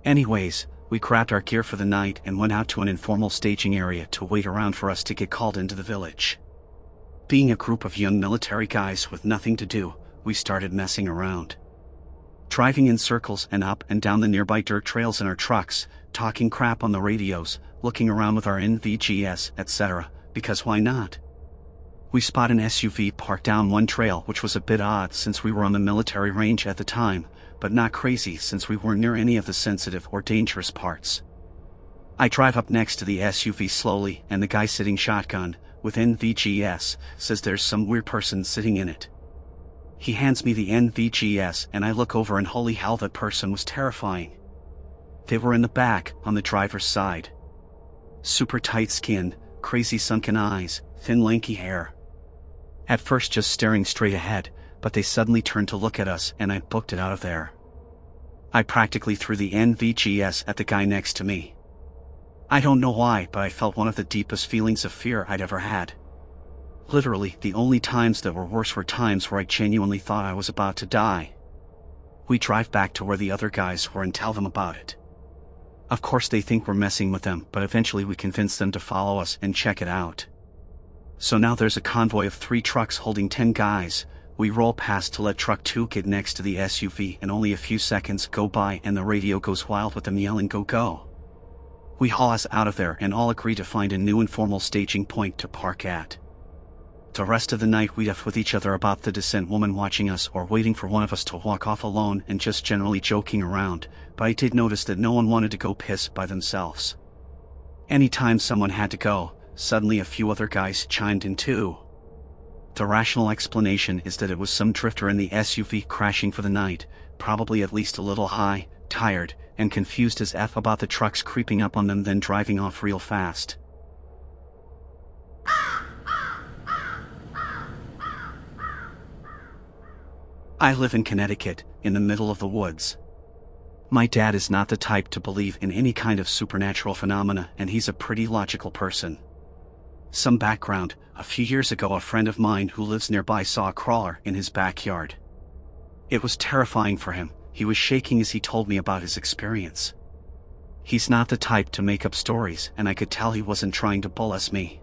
Anyways, we grabbed our gear for the night and went out to an informal staging area to wait around for us to get called into the village. Being a group of young military guys with nothing to do, we started messing around. Driving in circles and up and down the nearby dirt trails in our trucks, talking crap on the radios, looking around with our N V G S, et cetera, because why not? We spot an S U V parked down one trail, which was a bit odd since we were on the military range at the time, but not crazy since we weren't near any of the sensitive or dangerous parts. I drive up next to the S U V slowly, and the guy sitting shotgun, with N V G S, says there's some weird person sitting in it. He hands me the N V G S and I look over and holy hell, that person was terrifying. They were in the back, on the driver's side. Super tight skin, crazy sunken eyes, thin lanky hair. At first just staring straight ahead, but they suddenly turned to look at us and I booked it out of there. I practically threw the N V G S at the guy next to me. I don't know why, but I felt one of the deepest feelings of fear I'd ever had. Literally, the only times that were worse were times where I genuinely thought I was about to die. We drive back to where the other guys were and tell them about it. Of course they think we're messing with them, but eventually we convince them to follow us and check it out. So now there's a convoy of three trucks holding ten guys. We roll past to let truck two get next to the S U V, and only a few seconds go by and the radio goes wild with them yelling go go. We haul us out of there and all agree to find a new informal staging point to park at. The rest of the night we duff with each other about the descent woman watching us or waiting for one of us to walk off alone and just generally joking around, but I did notice that no one wanted to go piss by themselves. Anytime someone had to go, suddenly a few other guys chimed in too. The rational explanation is that it was some drifter in the S U V crashing for the night, probably at least a little high, tired, and confused as F about the trucks creeping up on them then driving off real fast. I live in Connecticut, in the middle of the woods. My dad is not the type to believe in any kind of supernatural phenomena, and he's a pretty logical person. Some background: a few years ago a friend of mine who lives nearby saw a crawler in his backyard. It was terrifying for him. He was shaking as he told me about his experience. He's not the type to make up stories, and I could tell he wasn't trying to bull us me.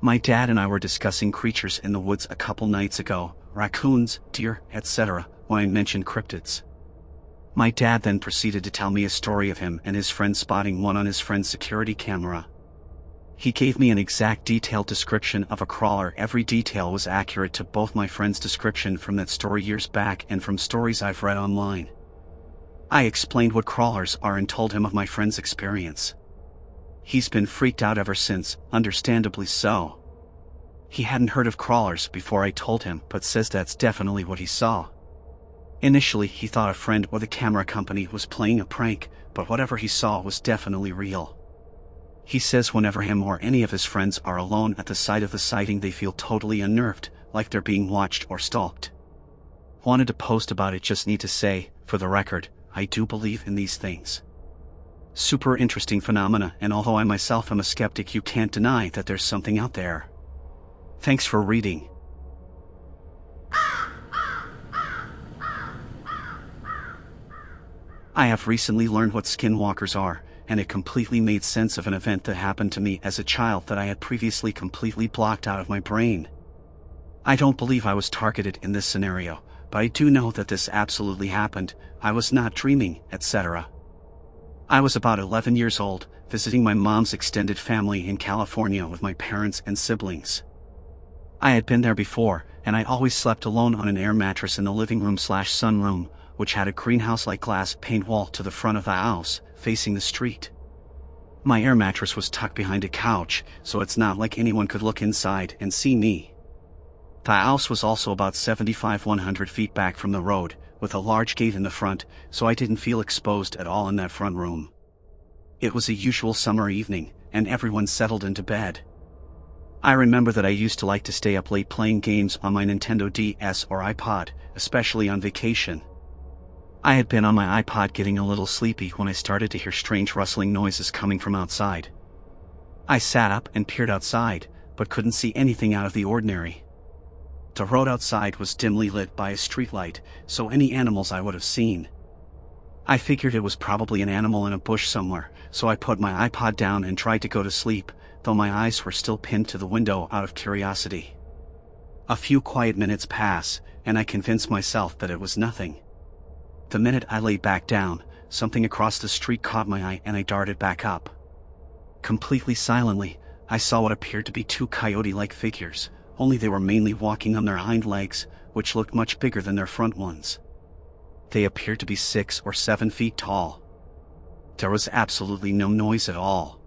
My dad and I were discussing creatures in the woods a couple nights ago, raccoons, deer, et cetera, when I mentioned cryptids. My dad then proceeded to tell me a story of him and his friend spotting one on his friend's security camera. He gave me an exact detailed description of a crawler. Every detail was accurate to both my friend's description from that story years back and from stories I've read online. I explained what crawlers are and told him of my friend's experience. He's been freaked out ever since, understandably so. He hadn't heard of crawlers before I told him, but says that's definitely what he saw. Initially he thought a friend or the camera company was playing a prank, but whatever he saw was definitely real. He says whenever him or any of his friends are alone at the site of the sighting they feel totally unnerved, like they're being watched or stalked. Wanted to post about it, just need to say, for the record, I do believe in these things. Super interesting phenomena, and although I myself am a skeptic, you can't deny that there's something out there. Thanks for reading. I have recently learned what skinwalkers are, and it completely made sense of an event that happened to me as a child that I had previously completely blocked out of my brain. I don't believe I was targeted in this scenario, but I do know that this absolutely happened. I was not dreaming, et cetera. I was about eleven years old, visiting my mom's extended family in California with my parents and siblings. I had been there before, and I always slept alone on an air mattress in the living room slash sunroom, which had a greenhouse-like glass pane wall to the front of the house, facing the street. My air mattress was tucked behind a couch, so it's not like anyone could look inside and see me. The house was also about seventy-five to one hundred feet back from the road, with a large gate in the front, so I didn't feel exposed at all in that front room. It was a usual summer evening, and everyone settled into bed. I remember that I used to like to stay up late playing games on my Nintendo D S or iPod, especially on vacation. I had been on my iPod getting a little sleepy when I started to hear strange rustling noises coming from outside. I sat up and peered outside, but couldn't see anything out of the ordinary. The road outside was dimly lit by a streetlight, so any animals I would have seen. I figured it was probably an animal in a bush somewhere, so I put my iPod down and tried to go to sleep, though my eyes were still pinned to the window out of curiosity. A few quiet minutes pass, and I convince myself that it was nothing. The minute I lay back down, something across the street caught my eye and I darted back up. Completely silently, I saw what appeared to be two coyote-like figures, only they were mainly walking on their hind legs, which looked much bigger than their front ones. They appeared to be six or seven feet tall. There was absolutely no noise at all.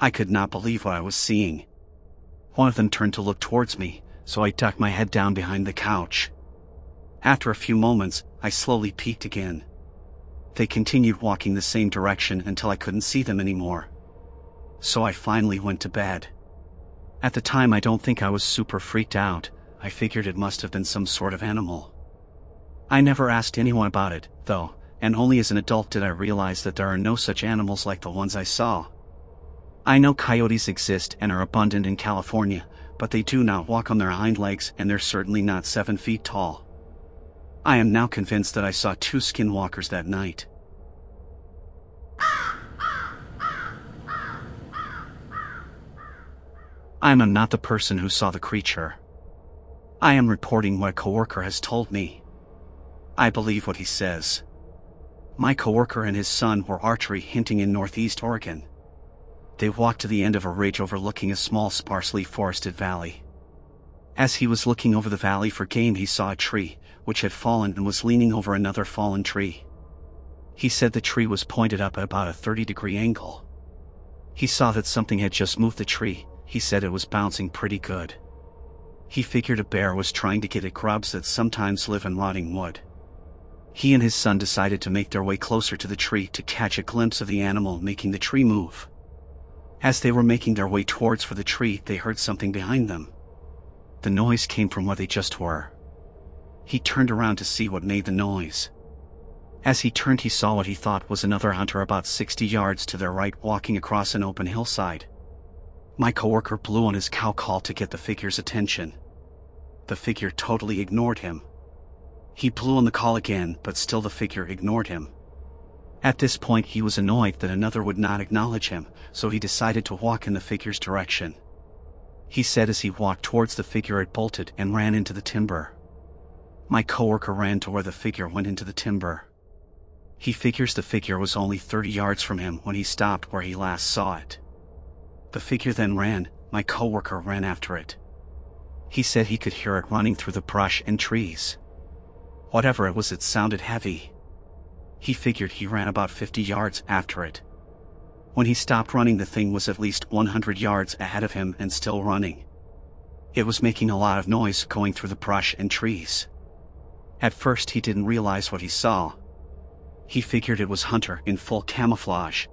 I could not believe what I was seeing. One of them turned to look towards me, so I ducked my head down behind the couch. After a few moments, I slowly peeked again. They continued walking the same direction until I couldn't see them anymore. So I finally went to bed. At the time I don't think I was super freaked out. I figured it must have been some sort of animal. I never asked anyone about it, though, and only as an adult did I realize that there are no such animals like the ones I saw. I know coyotes exist and are abundant in California, but they do not walk on their hind legs and they're certainly not seven feet tall. I am now convinced that I saw two skinwalkers that night. I am not the person who saw the creature. I am reporting what a coworker has told me. I believe what he says. My coworker and his son were archery hunting in Northeast Oregon. They walked to the end of a ridge overlooking a small, sparsely forested valley. As he was looking over the valley for game, he saw a tree, which had fallen and was leaning over another fallen tree. He said the tree was pointed up at about a thirty degree angle. He saw that something had just moved the tree. He said it was bouncing pretty good. He figured a bear was trying to get at grubs that sometimes live in rotting wood. He and his son decided to make their way closer to the tree to catch a glimpse of the animal making the tree move. As they were making their way towards for the tree, they heard something behind them. The noise came from where they just were. He turned around to see what made the noise. As he turned, he saw what he thought was another hunter about sixty yards to their right walking across an open hillside. My coworker blew on his cow call to get the figure's attention. The figure totally ignored him. He blew on the call again, but still the figure ignored him. At this point, he was annoyed that another would not acknowledge him, so he decided to walk in the figure's direction. He said as he walked towards the figure, it bolted and ran into the timber. My coworker ran to where the figure went into the timber. He figures the figure was only thirty yards from him when he stopped where he last saw it. The figure then ran. My coworker ran after it. He said he could hear it running through the brush and trees. Whatever it was, it sounded heavy. He figured he ran about fifty yards after it. When he stopped running, the thing was at least one hundred yards ahead of him and still running. It was making a lot of noise going through the brush and trees. At first, he didn't realize what he saw. He figured it was Hunter in full camouflage.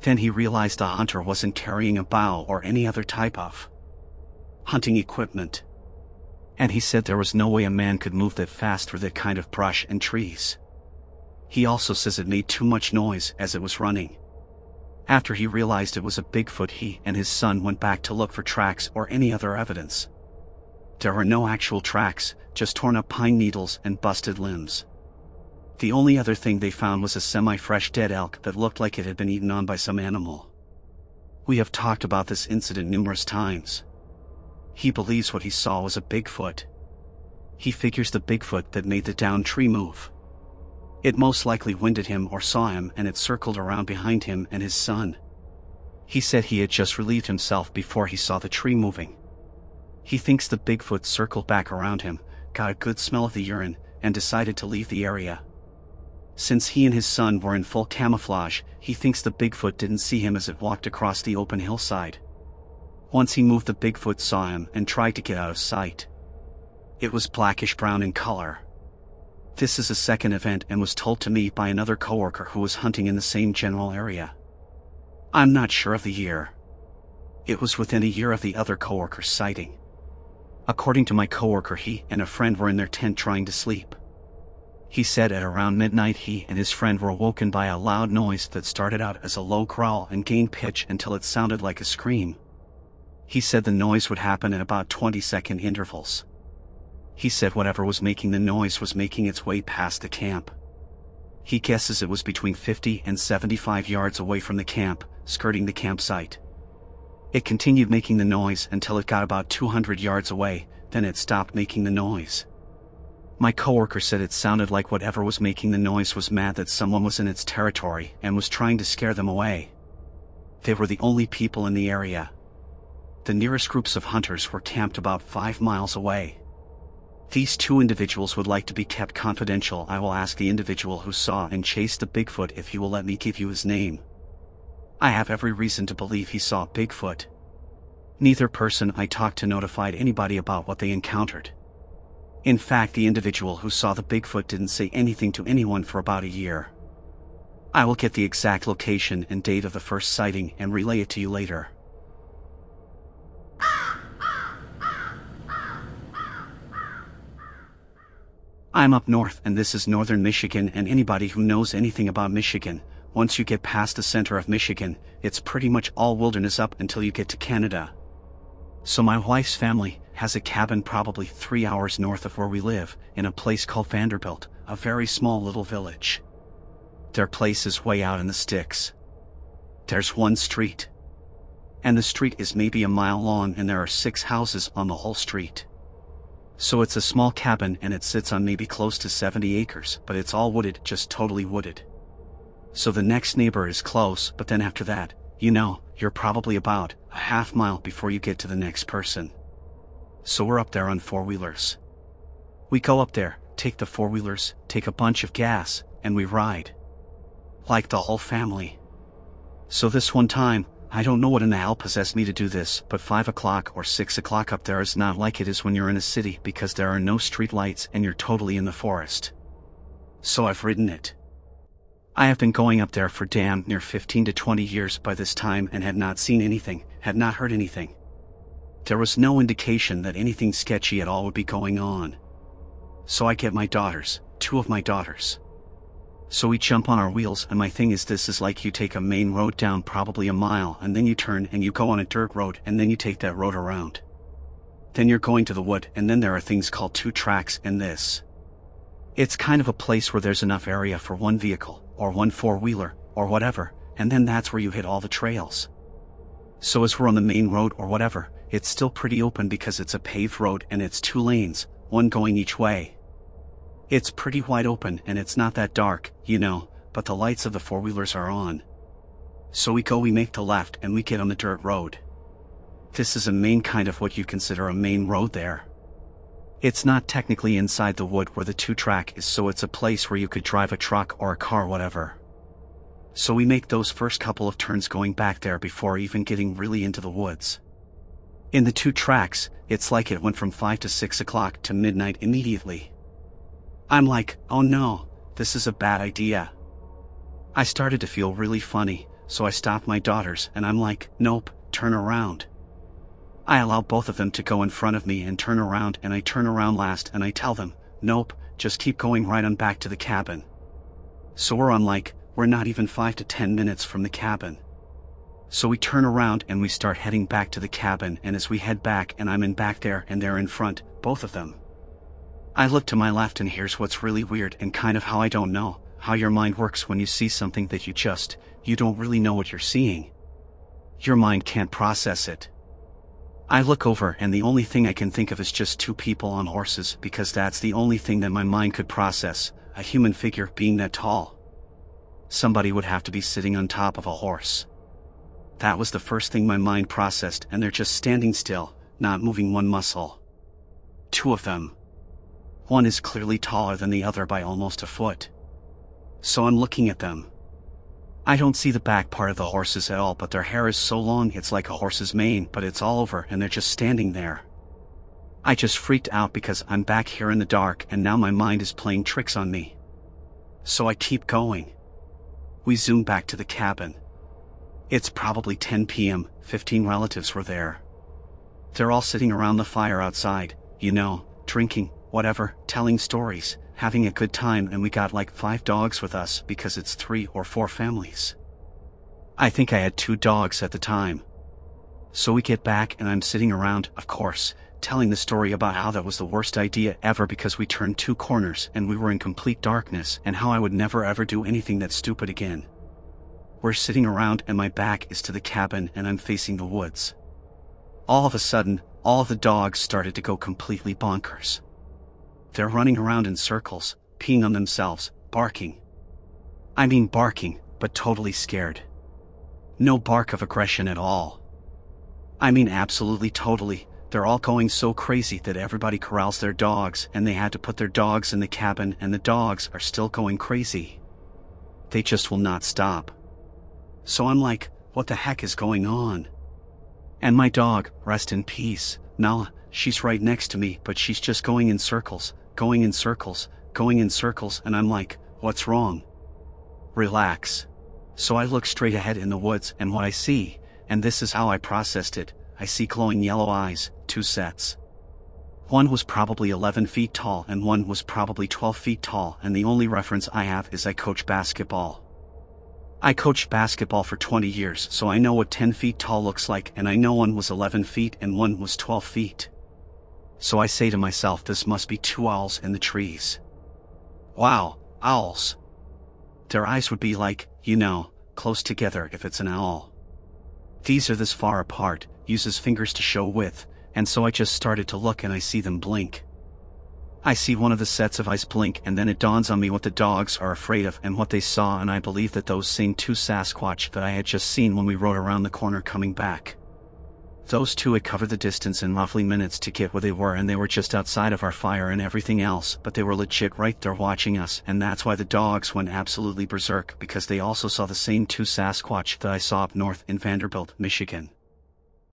Then he realized the hunter wasn't carrying a bow or any other type of hunting equipment. And he said there was no way a man could move that fast through that kind of brush and trees. He also says it made too much noise as it was running. After he realized it was a Bigfoot, he and his son went back to look for tracks or any other evidence. There were no actual tracks, just torn up pine needles and busted limbs. The only other thing they found was a semi-fresh dead elk that looked like it had been eaten on by some animal. We have talked about this incident numerous times. He believes what he saw was a Bigfoot. He figures the Bigfoot that made the downed tree move. It most likely winded him or saw him, and it circled around behind him and his son. He said he had just relieved himself before he saw the tree moving. He thinks the Bigfoot circled back around him, got a good smell of the urine, and decided to leave the area. Since he and his son were in full camouflage, he thinks the Bigfoot didn't see him as it walked across the open hillside. Once he moved, the Bigfoot saw him and tried to get out of sight. It was blackish brown in color. This is a second event and was told to me by another coworker who was hunting in the same general area. I'm not sure of the year. It was within a year of the other coworker's sighting. According to my coworker, he and a friend were in their tent trying to sleep. He said at around midnight he and his friend were woken by a loud noise that started out as a low growl and gained pitch until it sounded like a scream. He said the noise would happen in about twenty second intervals. He said whatever was making the noise was making its way past the camp. He guesses it was between fifty and seventy-five yards away from the camp, skirting the campsite. It continued making the noise until it got about two hundred yards away, then it stopped making the noise. My coworker said it sounded like whatever was making the noise was mad that someone was in its territory and was trying to scare them away. They were the only people in the area. The nearest groups of hunters were camped about five miles away. These two individuals would like to be kept confidential. I will ask the individual who saw and chased the Bigfoot if you will let me give you his name. I have every reason to believe he saw Bigfoot. Neither person I talked to notified anybody about what they encountered. In fact, the individual who saw the Bigfoot didn't say anything to anyone for about a year. I will get the exact location and date of the first sighting and relay it to you later. I'm up north and this is northern Michigan, and anybody who knows anything about Michigan, once you get past the center of Michigan, it's pretty much all wilderness up until you get to Canada. So my wife's family has a cabin probably three hours north of where we live, in a place called Vanderbilt, a very small little village. Their place is way out in the sticks. There's one street. And the street is maybe a mile long, and there are six houses on the whole street. So it's a small cabin, and it sits on maybe close to seventy acres, but it's all wooded, just totally wooded. So the next neighbor is close, but then after that, you know, you're probably about a half mile before you get to the next person. So we're up there on four-wheelers. We go up there, take the four-wheelers, take a bunch of gas, and we ride. Like the whole family. So this one time, I don't know what in the hell possessed me to do this, but five o'clock or six o'clock up there is not like it is when you're in a city, because there are no street lights and you're totally in the forest. So I've ridden it. I have been going up there for damn near fifteen to twenty years by this time, and had not seen anything, had not heard anything. There was no indication that anything sketchy at all would be going on. So I get my daughters, two of my daughters. So we jump on our wheels, and my thing is, this is like you take a main road down probably a mile, and then you turn and you go on a dirt road, and then you take that road around. Then you're going to the wood, and then there are things called two tracks and this. It's kind of a place where there's enough area for one vehicle, or one four-wheeler, or whatever, and then that's where you hit all the trails. So as we're on the main road or whatever, it's still pretty open because it's a paved road and it's two lanes, one going each way. It's pretty wide open and it's not that dark, you know, but the lights of the four-wheelers are on. So we go, we make the left, and we get on the dirt road. This is a main, kind of what you consider a main road there. It's not technically inside the wood where the two-track is, so it's a place where you could drive a truck or a car, whatever. So we make those first couple of turns going back there before even getting really into the woods. In the two tracks, it's like it went from five to six o'clock to midnight immediately. I'm like, oh no, this is a bad idea. I started to feel really funny, so I stopped my daughters and I'm like, nope, turn around. I allow both of them to go in front of me and turn around, and I turn around last, and I tell them, nope, just keep going right on back to the cabin. So we're on like, we're not even five to ten minutes from the cabin. So we turn around and we start heading back to the cabin, and as we head back and I'm in back there and they're in front, both of them. I look to my left, and here's what's really weird, and kind of how I don't know how your mind works when you see something that you just, you don't really know what you're seeing. Your mind can't process it. I look over, and the only thing I can think of is just two people on horses, because that's the only thing that my mind could process, a human figure being that tall. Somebody would have to be sitting on top of a horse. That was the first thing my mind processed, and they're just standing still, not moving one muscle. Two of them. One is clearly taller than the other by almost a foot. So I'm looking at them. I don't see the back part of the horses at all, but their hair is so long it's like a horse's mane, but it's all over, and they're just standing there. I just freaked out because I'm back here in the dark, and now my mind is playing tricks on me. So I keep going. We zoom back to the cabin. It's probably ten p m, fifteen relatives were there. They're all sitting around the fire outside, you know, drinking, whatever, telling stories, having a good time, and we got like five dogs with us because it's three or four families. I think I had two dogs at the time. So we get back and I'm sitting around, of course, telling the story about how that was the worst idea ever because we turned two corners and we were in complete darkness, and how I would never ever do anything that stupid again. We're sitting around and my back is to the cabin and I'm facing the woods. All of a sudden, all the dogs started to go completely bonkers. They're running around in circles, peeing on themselves, barking. I mean barking, but totally scared. No bark of aggression at all. I mean absolutely totally, they're all going so crazy that everybody corrals their dogs, and they had to put their dogs in the cabin, and the dogs are still going crazy. They just will not stop. So I'm like, what the heck is going on? And my dog, rest in peace, Nala, she's right next to me, but she's just going in circles. Going in circles, going in circles, and I'm like, what's wrong? Relax. So I look straight ahead in the woods, and what I see, and this is how I processed it, I see glowing yellow eyes, two sets. One was probably eleven feet tall and one was probably twelve feet tall, and the only reference I have is I coach basketball. I coached basketball for twenty years, so I know what ten feet tall looks like, and I know one was eleven feet and one was twelve feet. So I say to myself, this must be two owls in the trees. Wow, owls. Their eyes would be like, you know, close together if it's an owl. These are this far apart, uses fingers to show width, and so I just started to look and I see them blink. I see one of the sets of eyes blink, and then it dawns on me what the dogs are afraid of and what they saw, and I believe that those same two Sasquatch that I had just seen when we rode around the corner coming back. Those two had covered the distance in roughly minutes to get where they were, and they were just outside of our fire and everything else, but they were legit right there watching us, and that's why the dogs went absolutely berserk, because they also saw the same two Sasquatch that I saw up north in Vanderbilt, Michigan.